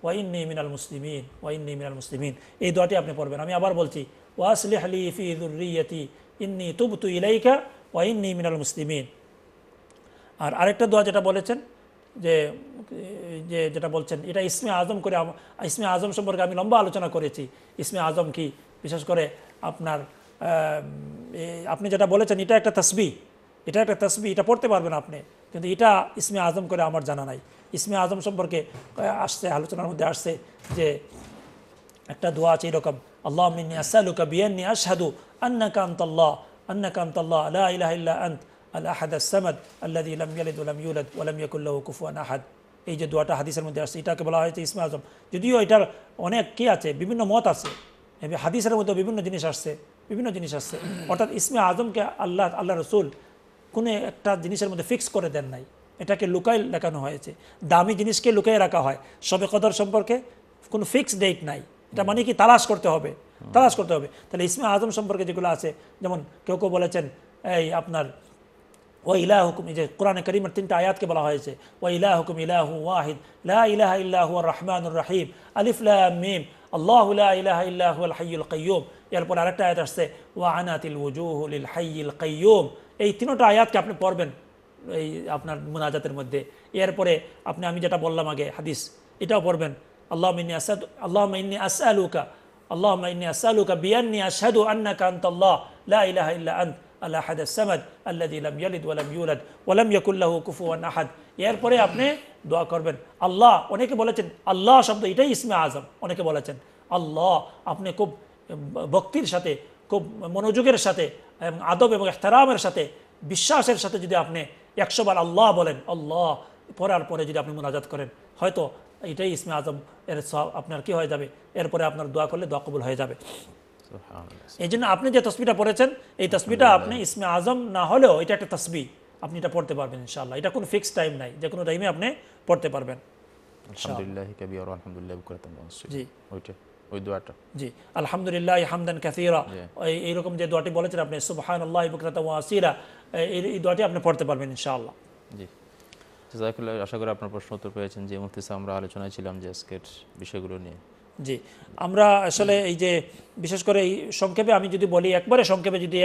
واني من المسلمين واني من المسلمين এই দোয়াটি আপনি পড়বেন আমি আবার বলছি واصلح لي في ذريتي اني تبت اليك واني من المسلمين আর আরেকটা দোয়া যেটা বলেছেন যে যেটা বলছেন এটা ইসমে আজম করে ইসমে আজম সম্পর্কে আমি লম্বা আলোচনা করেছি ইসমে আজম কি বিশেষ করে আপনার আপনি যেটা বলেছেন এটা একটা তাসবিহ এটা পড়তে পারবেন আপনি কিন্তু এটা ইসমে আজম করে আমার জানা নাই ইসমে আজম সম্পর্কে আসছে আলোচনার মধ্যে আসছে যে একটা দোয়া আছে এরকম আল্লাহুম্মা ইন্নী আসআলুকা বিআন্নী আশহাদু আন্নাকা আনতাল্লাহ লা ইলাহা ইল্লা আন্ত আল আহাদাস সামাদ আল্লাযী লাম ইয়ালিদ ওয়া লাম ইউলাদ ওয়া লাম ইয়াকুল লাহু কুফুয়ান আহাদ এই যে দোয়াটা হাদিসের মধ্যে আসছে এটাকে বলা হয়েছে ইসমে আজম যদিও এটার অনেক কি আছে বিভিন্ন মত আছে হাদিসের মধ্যে বিভিন্ন জিনিস আসছে অর্থাৎ ইসমে আজমকে আল্লাহ রসুল কোনো একটা জিনিসের মধ্যে ফিক্স করে দেন নাই এটাকে লুকায় রাখানো হয়েছে দামি জিনিসকে লুকায় রাখা হয় শবে কদর সম্পর্কে কোনো ফিক্স ডেট নাই এটা মানে কি তালাশ করতে হবে তাহলে ইসমে আজম সম্পর্কে যেগুলো আছে যেমন কেউ বলেছেন এই আপনার ওয়া ইলাহুকুম যে কোরআনে কারীমের তিনটা আয়াতকে বলা হয়েছে ওয়া ইলাহুকুম ইলাহু ওয়াহিদ লা ইলাহা ইল্লা হুয়ার রাহমানুর রাহিম আলিফ লাম মিম আল্লাহু লা ইলাহা ইল্লা হুয়াল হাইয়ুল কাইয়ুম এরপর আরেকটা আয়াত আসছে ওয়া আনাতিল ওয়াজুহু লিল হাইয়িল কাইয়ুম এই তিনটা আয়াতকে আপনি পড়বেন এই আপনার মুনাজাতের মধ্যে এরপরে আমি যেটা বললাম আগে হাদিস এটাও পড়বেন আল্লাহুম্মা ইন্নী আসআলুকা বিআন্নী আশহাদু আন্নাকা আনতাল্লাহ লা ইলাহা ইল্লা আন্ত আল আহাদাস সামাদ আল্লাযী লাম ইয়ালিদ ওয়া লাম ইউলাদ ওয়া লাম ইয়াকুল লাহু কুফুয়ান আহাদ এরপরে আপনি দোয়া করবেন আল্লাহ অনেকে বলেছেন আল্লাহ শব্দ এটাই ইসমে আজম অনেকে বলেছেন আল্লাহ আপনি খুব ভক্তির সাথে খুব মনোযোগের সাথে এবং আদব এবং ইহতেরামের সাথে বিশ্বাসের সাথে যদি আপনি 100 বার আল্লাহ বলেন আল্লাহ পড়ার পরে যদি আপনি মুনাজাত করেন হয়তো এটাই ইসমে আজম এর সওয়াব আপনার কি হয়ে যাবে এরপরে আপনার দোয়া করলে দোয়া কবুল হয়ে যাবে এই জন্য আপনি যে তাসবিহটা পড়েছেন এই তাসবিহটা আপনি ইসমে আজম না হলেও এটা একটা তাসবিহ আপনি এটা পড়তে পারবেন ইনশাআল্লাহ এটা কোনো ফিক্সড টাইম নাই যে কোনো টাইমে আপনি পড়তে পারবেন আলহামদুলিল্লাহ কাবীরা আলহামদুলিল্লাহ বুকরাতান ওয়াসি জি ওইটা ওই দোয়াটা জি আলহামদুলিল্লাহ হামদান কাসীরা এই রকম যে দোয়াটি বলেছেন আপনি সুবহানাল্লাহ বুকরাতান ওয়াসিরা এই দোয়াটি আপনি পড়তে পারবেন ইনশাআল্লাহ জি জাযাকুল্লাহ আশা করি আপনার প্রশ্ন উত্তর পেয়েছেন যে মুফতি সাহেব আমরা আলোচনায় ছিলাম যে আজকের বিষয়গুলো নিয়ে জি আমরা আসলে এই যে বিশেষ করে এই সংক্ষেপে আমি যদি বলি একবারে সংক্ষেপে যদি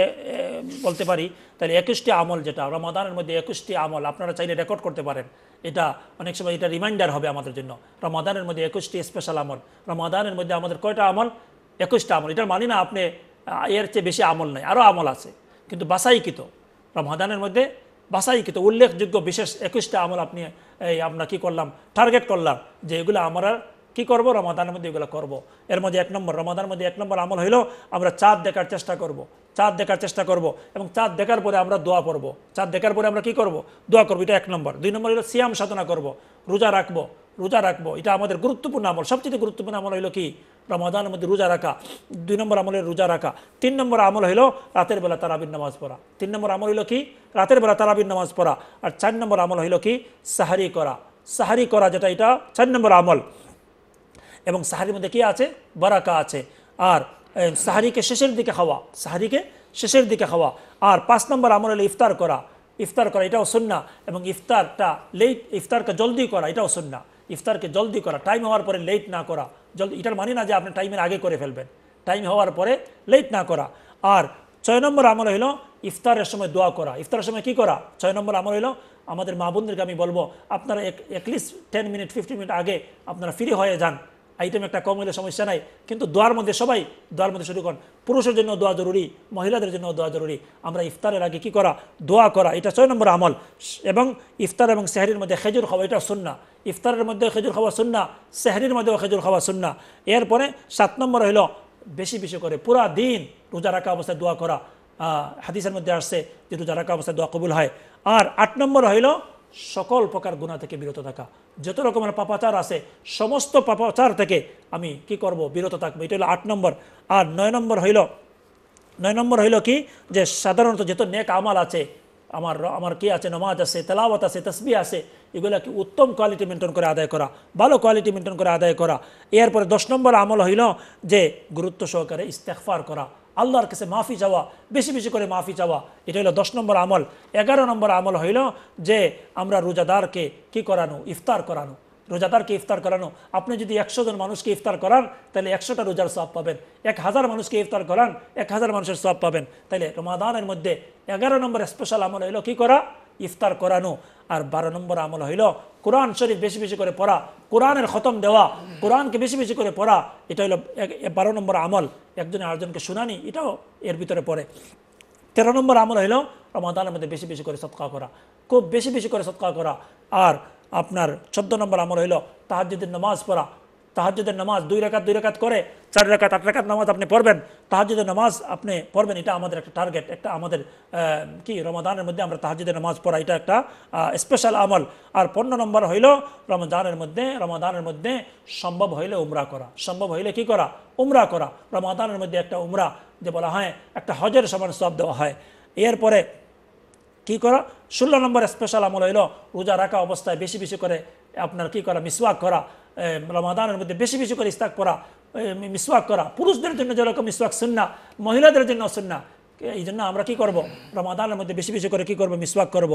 বলতে পারি তাহলে 21টি আমল যেটা রমাদানের মধ্যে 21টি আমল আপনারা চাইলে রেকর্ড করতে পারেন এটা অনেক সময় এটা রিমাইন্ডার হবে আমাদের জন্য রমাদানের মধ্যে 21টি স্পেশাল আমল রমাদানের মধ্যে আমাদের কয়টা আমল 21টা আমল এটার মানে না আপনি এর চেয়ে বেশি আমল নাই আরও আমল আছে কিন্তু বাছাইকৃত রমাদানের মধ্যে বাছাইকৃত উল্লেখযোগ্য বিশেষ 21টা আমল আপনি এই আমরা কী করলাম টার্গেট করলাম যে এগুলো আমরা কি করব রমাদানের মধ্যে এগুলো করব এর মধ্যে 1 নম্বর রমাদানের মধ্যে 1 নম্বর আমল হইল আমরা চাঁদ দেখার চেষ্টা করব এবং চাঁদ দেখার পরে আমরা দোয়া করব চাঁদ দেখার পরে আমরা কি করব দোয়া করব এটা 1 নম্বর 2 নম্বর হলো সিয়াম সাধনা করব রোজা রাখব এটা আমাদের গুরুত্বপূর্ণ আমল সবচেয়ে গুরুত্বপূর্ণ আমল হইল কি রমাদানের মধ্যে রোজা রাখা 2 নম্বর আমল হলো রোজা রাখা 3 নম্বর আমল হলো রাতের বেলা তারাবির নামাজ পড়া 3 নম্বর আমল হলো কি রাতের বেলা তারাবির নামাজ পড়া আর 4 নম্বর আমল হলো কি সাহারি করা যেটা এটা 4 নম্বর আমল এবং সাহারির মধ্যে কি আছে বারাকা আছে আর সাহারিকে শেষের দিকে খাওয়া আর 5 নম্বর আমল হলো ইফতার করা এটাও সুন্নাহ এবং ইফতারকে জলদি করা এটাও সুন্নাহ ইফতারকে জলদি করা টাইম হওয়ার পরে লেট না করা জলদি এটার মানে না যে আপনি টাইমের আগে করে ফেলবেন টাইম হওয়ার পরে লেট না করা আর 6 নম্বর আমল হলো ইফতারের সময় দোয়া করা ইফতারের সময় কি করা 6 নম্বর আমল হলো আমাদের মা বোনদেরকে আমি বলবো আপনারা অ্যাটলিস্ট 10 মিনিট 15 মিনিট আগে আপনারা ফ্রি হয়ে যান আইটেম একটা কম হলে সমস্যা নাই কিন্তু দোয়ার মধ্যে শুরু করুন পুরুষের জন্য দোয়া জরুরি মহিলাদের জন্য দোয়া জরুরি আমরা ইফতারের আগে কি করা দোয়া করা এটা 6 নম্বর আমল এবং ইফতার এবং সেহরির মধ্যে খেজুর খাওয়া এটা সুন্নাহ ইফতারের মধ্যে খেজুর খাওয়া সুন্নাহ সেহরির মধ্যেও খেজুর খাওয়া সুন্নাহ এরপরে 7 নম্বর হলো বেশি করে পুরা দিন রোজা রাখা অবস্থায় দোয়া করা হাদিসের মধ্যে আসছে যে রোজা রাখা অবস্থায় দোয়া কবুল হয় আর 8 নম্বর হলো সকল প্রকার গুনাহ থেকে বিরত থাকা যত রকমের পাপাচার আছে সমস্ত পাপাচার থেকে আমি কি করব বিরত থাকবো এটা হলো 8 নম্বর আর 9 নম্বর হইল 9 নম্বর হইল কি যে সাধারণত যত নেক আমল আছে আমার কি আছে নামাজ আছে তেলাওয়াত আছে তাসবিহ আছে এগুলাকে উত্তম কোয়ালিটি মেনটেন করে আদায় করা ভালো কোয়ালিটি মেনটেন করে আদায় করা এরপরে 10 নম্বর আমল হইল যে গুরুত্ব সহকারে ইস্তেগফার করা আল্লাহর কাছে মাফি চাওয়া, বেশি বেশি করে মাফি চাওয়া, এটা হলো ১০ নম্বর আমল। ১১ নম্বর আমল হইল যে আমরা রোজাদারকে কি করানো, ইফতার করানো। রোজাদারকে ইফতার করানো, আপনি যদি ১০০ জন মানুষকে ইফতার করান তাহলে ১০০টা রোজার সব পাবেন, ১০০০ মানুষকে ইফতার করান ১০০০ মানুষের সব পাবেন। তাহলে রমাদানের মধ্যে ১১ নম্বর স্পেশাল আমল হইল কি করা, ইফতার করানো। আর ১২ নম্বর আমল হইল কোরআন শরীফ বেশি বেশি করে পড়া, কোরআনের খতম দেওয়া, কোরআনকে বেশি বেশি করে পড়া, এটা হইল ১২ নম্বর আমল। একজনে আরেকজনকে শুনানি, এটাও এর ভিতরে পড়ে। ১৩ নম্বর আমল হইল রমাদানের মধ্যে বেশি বেশি করে সদকা করা, খুব বেশি বেশি করে সদকা করা। আর আপনার ১৪ নম্বর আমল হইল তাহাজ্জুদের নামাজ পড়া। তাহাজ্জুদের নামাজ 2 রাকাত 2 রাকাত করে 4 রাকাত 8 রাকাত নামাজ আপনি পড়বেন, তাহাজ্জুদের নামাজ আপনি পড়বেন। এটা আমাদের একটা টার্গেট, একটা আমাদের কি রমাদানের মধ্যে আমরা তাহাজ্জুদের নামাজ পড়া, এটা একটা স্পেশাল আমল। আর 15 নম্বর হইল রমাদানের মধ্যে সম্ভব হইলে উমরা করা, সম্ভব হইলে কি করা, উমরা করা। রমাদানের মধ্যে একটা উমরা যে বলা হয় একটা হজের সমান সওয়াব দেওয়া হয়। এরপরে কি করা, 16 নম্বর স্পেশাল আমল হইল রোজা রাখা অবস্থায় বেশি বেশি করে আপনার কি করা, মিসওয়াক করা। রমাদানের মধ্যে বেশি বেশি করে ইস্তাক করা, মিসওয়াক করা। পুরুষদের জন্য যেরকম মিসওয়াক সুন্নাহ, মহিলাদের জন্য সুন্নাহ। এই জন্য আমরা কি করব, রমাদানের মধ্যে বেশি বেশি করে কি করব, মিসওয়াক করব।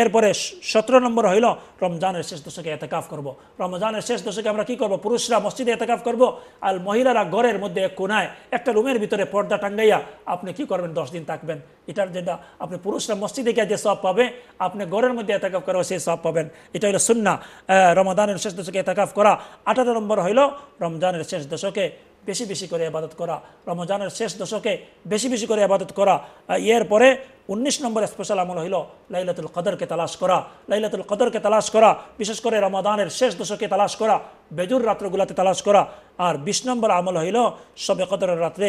এরপরে 17 নম্বর হইল রমজানের শেষ দশকে ইতিকাফ করব। রমজানের শেষ দশকে আমরা কি করব, পুরুষরা মসজিদে ইতিকাফ করব, আর মহিলারা ঘরের মধ্যে এক কোণায় একটা রুমের ভিতরে পর্দা টাঙ্গাইয়া আপনি কি করবেন, 10 দিন থাকবেন। এটার যেটা আপনি পুরুষরা মসজিদে গিয়ে যে সওয়াব পাবে, আপনি ঘরের মধ্যে ইতিকাফ করো সেই সওয়াব পাবেন। এটা হলো সুন্নাহ, রমাদানের শেষ দশকে ইতিকাফ করা। 18 নম্বর হইল রমজানের শেষ দশকে বেশি বেশি করে ইবাদত করা, রমজানের শেষ দশকে বেশি বেশি করে ইবাদত করা। এরপরে 19 নম্বর স্পেশাল আমল হইল লাইলাতুল কদরকে তালাশ করা, লাইলাতুল কদরকে তালাশ করা, বিশেষ করে রমাদানের শেষ দশকে তালাশ করা, বেজুর রাত্রগুলোতে তালাশ করা। আর 20 নম্বর আমল হইল শবে কদরের রাত্রে,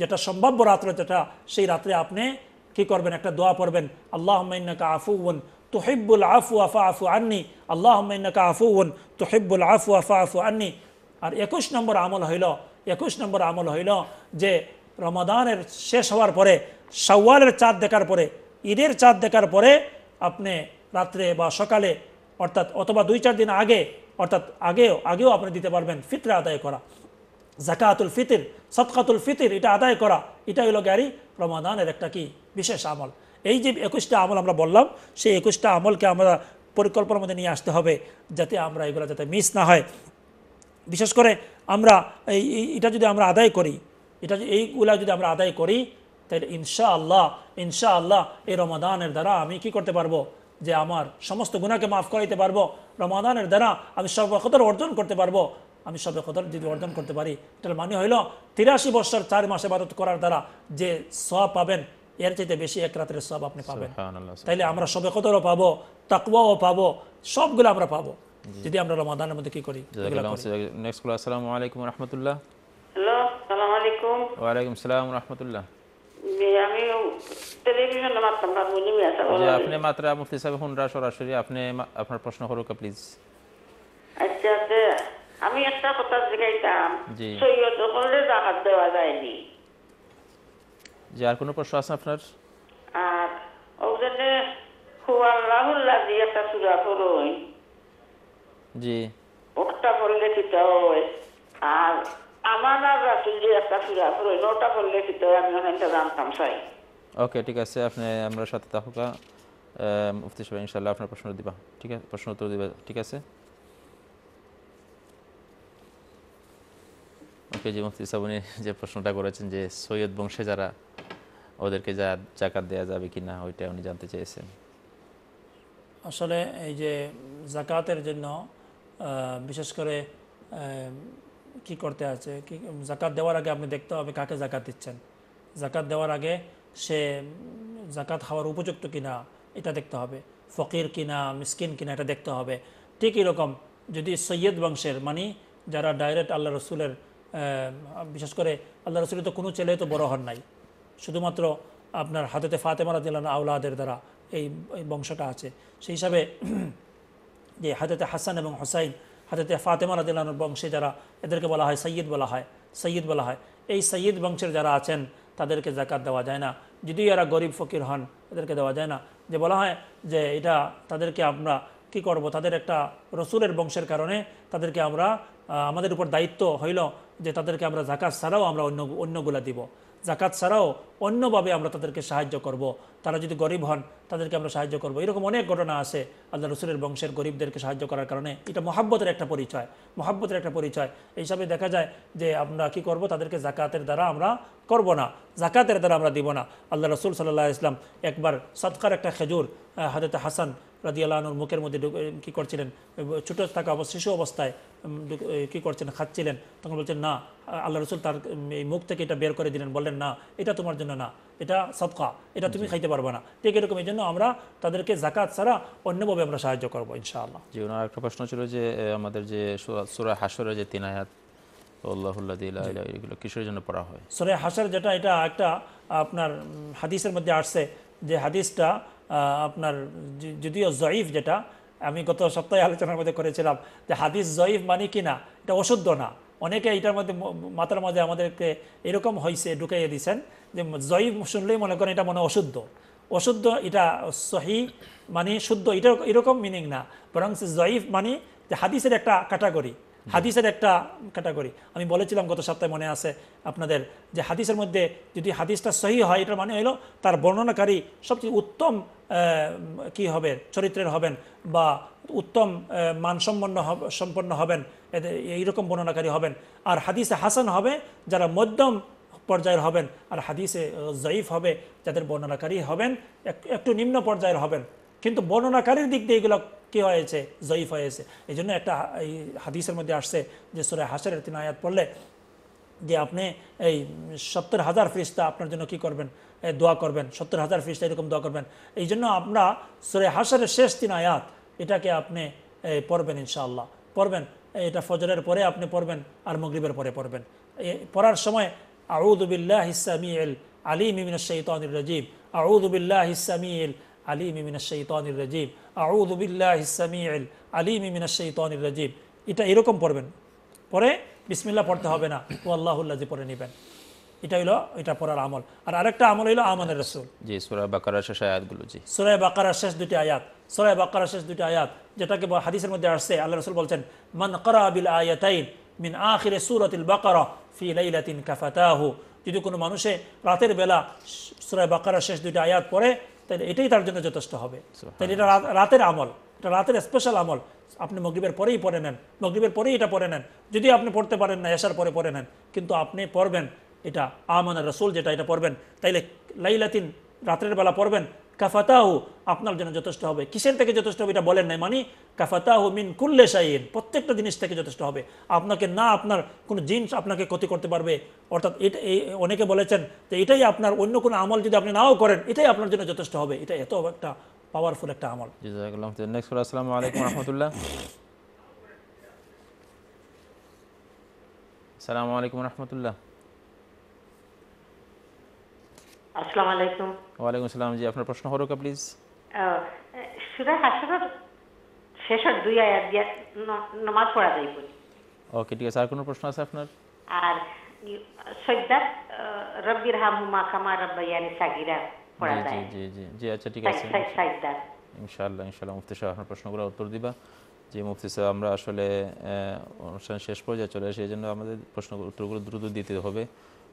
যেটা সম্ভাব্য রাত্র, যেটা সেই রাত্রে আপনি কি করবেন, একটা দোয়া পড়বেন, আল্লাহুম্মা ইন্নাকা আফুউন তুহিব্বুল আফওয়া ফাআফু আন্নি, আল্লাহুম্মা ইন্নাকা আফুউন তুহিব্বুল আফওয়া ফাআফু আন্নি। আর 21 নম্বর আমল হইল, 21 নম্বর আমল হইল যে রমাদানের শেষ হওয়ার পরে, শাওয়ালের চাঁদ দেখার পরে, ঈদের চাঁদ দেখার পরে আপনি রাত্রে বা সকালে অর্থাৎ অথবা 2-4 দিন আগে অর্থাৎ আগেও আপনি দিতে পারবেন ফিতরা আদায় করা, জাকাতুল ফিতর, সাদকাতুল ফিতর, এটা আদায় করা। এটা হইল গাড়ি রমাদানের একটা কি বিশেষ আমল। এই যে 21টা আমল আমরা বললাম, সেই 21টা আমলকে আমরা পরিকল্পনার মধ্যে নিয়ে আসতে হবে, যাতে আমরা এগুলো যাতে মিস না হয়। বিশেষ করে আমরা এটা যদি আমরা আদায় করি, এইগুলা যদি আমরা আদায় করি, তাহলে ইনশাআল্লাহ এই রমাদানের দ্বারা আমি কি করতে পারবো, যে আমার সমস্ত গুনাহকে মাফ করাইতে পারবো। রমাদানের দ্বারা আমি শবে কদর অর্জন করতে পারবো। আমি শবে কদর যদি অর্জন করতে পারি, তাহলে মানে হইল 83 বৎসর 4 মাস ইবাদত করার দ্বারা যে সওয়াব পাবেন, এর চাইতে বেশি এক রাতের সওয়াব আপনি পাবেন। তাইলে আমরা শবে কদরও পাবো, তাকওয়াও পাবো, সবগুলো আমরা পাবো যদি আমরা রমাদানের মধ্যে কি করি। Next call. আসসালামু আলাইকুম ওয়া রাহমাতুল্লাহ। হ্যালো, আসসালামু আলাইকুম। ওয়া আলাইকুম আসসালাম ওয়া রাহমাতুল্লাহ। আমি টেলিভিশন নাম্বার আমরা বলি মিয়া সাহেব। জি, আপনি মাত্র মুফতি সাহেব হুনরা সরাসরি আপনি আপনার প্রশ্ন করুন প্লিজ। আচ্ছা, আমি একটা কথা জিজ্ঞাসাম। জি, সৈয়দ বললে জাকাত দেওয়া যায় নি। জি, আর কোনো প্রশ্ন আছে আপনার? আর ওখানে হুয়াল্লাহুল লাযী ইয়াতাসুরা ফরুই, জি, ওটা বললে কি তো হয়। আর আমার রাসূল যে একটা সূরা পড়লো, ওটা বললে কি তো আমি অনেকটা জানতাম চাই। ওকে, ঠিক আছে, আপনি আমরা সাথে থাকুকা, মুফতি সাহেব ইনশাআল্লাহ আপনার প্রশ্ন দিবা, ঠিক আছে, প্রশ্ন উত্তর দিবা, ঠিক আছে। ওকে, যে মুফতি সাহেব যে প্রশ্নটা করেছেন যে সৈয়দ বংশে যারা, ওদেরকে যাকাত দেয়া যাবে কিনা, ওইটা উনি জানতে চেয়েছেন। আসলে এই যে যাকাতের জন্য বিশেষ করে কি করতে আছে, কি যাকাত দেওয়ার আগে আপনি দেখতে হবে কাকে যাকাত দিচ্ছেন। যাকাত দেওয়ার আগে সে যাকাত খাওয়ার উপযুক্ত কিনা এটা দেখতে হবে, ফকির কিনা, মিসকিন কিনা এটা দেখতে হবে। ঠিক এরকম যদি সৈয়দ বংশের, মানে যারা ডাইরেক্ট আল্লাহ রসুলের, বিশেষ করে আল্লাহ রসুলের তো কোনো ছেলে তো বড় হন নাই, শুধুমাত্র আপনার হাজরতে ফাতেমা রাদিয়াল্লাহু আওলাদের দ্বারা এই বংশটা আছে। সেই হিসাবে যে হাজরতে হাসান এবং হুসাইন, হাজরতে ফাতেমা রাদিয়াল্লাহু আনহার বংশে যারা, এদেরকে বলা হয় সৈয়দ বলা হয়। এই সৈয়দ বংশের যারা আছেন তাদেরকে যাকাত দেওয়া যায় না, যদিও এরা গরিব ফকির হন, এদেরকে দেওয়া যায় না। যে বলা হয় যে এটা তাদেরকে আমরা কি করব, তাদের একটা রসুলের বংশের কারণে তাদেরকে আমরা, আমাদের উপর দায়িত্ব হইল যে তাদেরকে আমরা যাকাত ছাড়াও আমরা অন্যগুলা দিব। জাকাত ছাড়াও অন্যভাবে আমরা তাদেরকে সাহায্য করব। তারা যদি গরিব হন তাদেরকে আমরা সাহায্য করব। এরকম অনেক ঘটনা আছে আল্লাহ রসুলের বংশের গরিবদেরকে সাহায্য করার কারণে। এটা মহাব্বতের একটা পরিচয়, মহাব্বতের একটা পরিচয়। এই হিসাবে দেখা যায় যে আমরা কি করব, তাদেরকে জাকাতের দ্বারা আমরা করব না, জাকাতের দ্বারা আমরা দিব না। আল্লাহ রসুল সাল্লাহ ইসলাম একবার সৎকার একটা খেজুর হযরত হাসান রাদিয়াল্লাহু আনহুর মুখের মধ্যে কী করছিলেন, ছোটো থাকা শিশু অবস্থায় কী করছেন, খাচ্ছিলেন। তখন বলছেন না, আল্লাহ রসুল তার এই মুখ থেকে এটা বের করে দিলেন, বললেন না এটা তোমার জন্য না, এটা সাদকা, এটা তুমি খাইতে পারবে না। ঠিক এরকম এই জন্য আমরা তাদেরকে জাকাত ছাড়া অন্যভাবে আমরা সাহায্য করবো ইনশাআল্লাহ। জি, ওনার একটা প্রশ্ন ছিল যে আমাদের যে সূরা হাশরের যে 3 আয়াত কিসের জন্য পড়া হয়? সূরা হাশর যেটা, এটা একটা আপনার হাদিসের মধ্যে আসছে, যে হাদিসটা আপনার যদিও জয়ীফ, যেটা আমি গত সপ্তাহে আলোচনার মধ্যে করেছিলাম যে হাদিস জয়ীফ মানে কি না, এটা অশুদ্ধ না। অনেকে এটার মধ্যে মাথার মাঝে আমাদেরকে এরকম হয়েছে, ঢুকাইয়ে দিয়েছেন যে জয়ীফ শুনলেই মনে করেন এটা মনে অশুদ্ধ, অশুদ্ধ। এটা সহি মানে শুদ্ধ, এটা এরকম মিনিং না, বরং জয়ীফ মানে যে হাদিসের একটা ক্যাটাগরি, হাদিসের একটা ক্যাটাগরি। আমি বলেছিলাম গত সপ্তাহে, মনে আছে আপনাদের, যে হাদিসের মধ্যে যদি হাদিসটা সহি হয় এটার মানে হলো তার বর্ণনাকারী সবচেয়ে উত্তম কি হবে, চরিত্রের হবেন বা উত্তম মানসম্পন্ন হবেন, এইরকম বর্ণনাকারী হবেন। আর হাদিসে হাসান হবে যারা মধ্যম পর্যায়ের হবেন, আর হাদিসে জয়ীফ হবে যাদের বর্ণনাকারী হবেন একটু নিম্ন পর্যায়ের হবেন। কিন্তু বর্ণনাকারীর দিক দিয়ে এগুলো কী হয়েছে, জয়ীফ হয়েছে। এই জন্য একটা এই হাদিসের মধ্যে আসছে যে সূরা হাশরের 3 আয়াত পড়লে যে আপনি এই 70,000 ফেরেশতা আপনার জন্য কী করবেন, দোয়া করবেন, 70,000 ফেরেশতা এরকম দোয়া করবেন। এই জন্য আমরা সূরা হাশরের শেষ 3 আয়াত এটাকে আপনি পড়বেন ইনশাআল্লাহ, পড়বেন। এটা ফজরের পরে আপনি পড়বেন আর মাগরিবের পরে পড়বেন। পড়ার সময় আউযু বিল্লাহিস সামিউল আলিম মিনাশ শাইতানির রাজীম, আউযু বিল্লাহিস সামিউল আলিম মিনাশ শাইতানির রাজীম, আউযু বিল্লাহিস সামিউল আলিম মিনাশ শাইতানির রাজীম, এটা এরকম পড়বেন। পরে বিসমিল্লাহ পড়তে হবে না, আল্লাহু আল্লাজি পড়ে নেবেন। এটা হলো এটা পড়ার আমল। আর আরেকটা আমল হলো আমানের রাসূল, জি, সূরা বাকারার শেষ আয়াতগুলো, জি, সূরা বাকারার শেষ 2টি আয়াত, সূরা বাকারার শেষ 2টি আয়াত, যেটাকে হাদিসের মধ্যে আসছে আল্লাহ রাসূল বলছেন মান ক্বরা বিল আয়াতাইন মিন আখির সূরাতিল বাকারা ফি লাইলাতিন কাফাতাহু, যদি কোনো মানুষে রাতের বেলা সূরা বাকারার শেষ 2টি আয়াত পড়ে তাহলে এটাই তার জন্য যথেষ্ট হবে। তাহলে এটা রাতের আমল, এটা রাতের স্পেশাল আমল। আপনি মাগরিবের পরেই পড়ে নেন, মাগরিবের পরেই এটা পড়ে নেন, যদি আপনি পড়তে পারেন না এশার পরে পড়ে নেন, কিন্তু আপনি পড়বেন এটা আমানের রাসূল যেটা, এটা পড়বেন। তাইলে লাইলাতিন রাতের বেলা পড়বেন, কাফাতাহু আপনার জন্য যথেষ্ট হবে। কিসের থেকে যথেষ্ট হবে এটা বলেন নাই, মানে কাফাতাহু মিন কুল্লি শাইইন, প্রত্যেকটা জিনিস থেকে যথেষ্ট হবে আপনাকে, না আপনার কোনো জিনিস আপনাকে ক্ষতি করতে পারবে। অর্থাৎ এটা অনেকে বলেছেন যে এটাই আপনার অন্য কোনো আমল যদি আপনি নাও করেন এটাই আপনার জন্য যথেষ্ট হবে, এটা এত একটা পাওয়ারফুল একটা আমল। জাযাকাল্লাহু খাইরান। নেক্সট হলো আসসালামু আলাইকুম ওয়া রাহমাতুল্লাহ। আসসালামু আলাইকুম ওয়া রাহমাতুল্লাহ। আসসালামু আলাইকুম। ওয়া আলাইকুম আসসালাম। জি, আপনার প্রশ্ন হরুকা প্লিজ। সূরা হাশরের শেষের 2 আয়াত দিয়ে নামাজ পড়া যায় কি? ওকে, ঠিক আছে। আর কোনো প্রশ্ন আছে আপনার? আর সাজদা রব্বির হামহুমা কামা রাব্বায়ানি সাগীরা পড়া যায়? জি জি জি, আচ্ছা ঠিক আছে সাজদা, ইনশাআল্লাহ ইনশাআল্লাহ মুফতি সাহেব আপনার প্রশ্নগুলো উত্তর দিবা। জি মুফতি সাহেব, আমরা আসলে অনুষ্ঠান শেষ পর্যায়ে চলে এসেছি, এজন্য আমাদের প্রশ্নগুলো উত্তরগুলো দ্রুত দিতে হবে।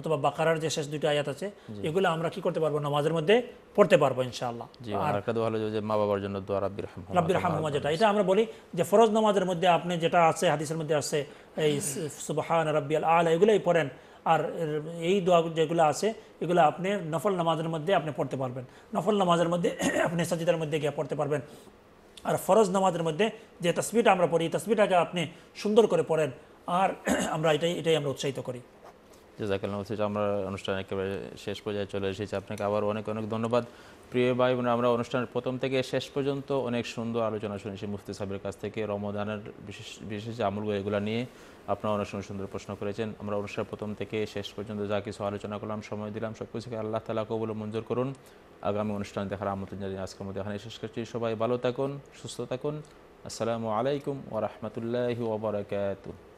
অথবা বাকারার যে শেষ 2টি আয়াত আছে এগুলো আমরা কি করতে পারবো, নামাজের মধ্যে পড়তে পারবো ইনশাআল্লাহ। আর একটা দোয়া হলো যে মা বাবার জন্য দোয়া রাব্বিরহামহুমা, যেটা এটা আমরা বলি যে ফরজ নামাজের মধ্যে আপনি যেটা আছে হাদিসের মধ্যে আছে এই সুবহান রাব্বিয়াল আ'লা এগুলোই পড়েন। আর এই দোয়া যেগুলো আছে এগুলো আপনি নফল নামাজের মধ্যে আপনি পড়তে পারবেন, নফল নামাজের মধ্যে আপনি সাজদার মধ্যে গিয়ে পড়তে পারবেন। আর ফরজ নামাজের মধ্যে যে তাসবিহটা আমরা পড়ি তাসবিহটাকে আপনি সুন্দর করে পড়েন, আর আমরা এটাই আমরা উৎসাহিত করি। জাযাকাল্লাহু খাইরান। আমরা অনুষ্ঠান একেবারে শেষ পর্যায়ে চলে এসেছি, আপনাকে আবার অনেক অনেক ধন্যবাদ। প্রিয় ভাই বোন, আমরা অনুষ্ঠানের প্রথম থেকে শেষ পর্যন্ত অনেক সুন্দর আলোচনা শুনেছি মুফতি সাহেবের কাছ থেকে, রমাদানের বিশেষ বিশেষ আমলগুলো এগুলো নিয়ে আপনারা অনেক সুন্দর সুন্দর প্রশ্ন করেছেন। আমরা অনুষ্ঠানের প্রথম থেকে শেষ পর্যন্ত যা কিছু আলোচনা করলাম, সময় দিলাম, সব কিছুকে আল্লাহ তাআলা কবুল ও মঞ্জুর করুন। আগামী অনুষ্ঠান দেখার আমন্ত্রণ জানিয়ে আজকের মধ্যে এখানে শেষ করছি। সবাই ভালো থাকুন, সুস্থ থাকুন। السلام عليكم ورحمة الله وبركاته.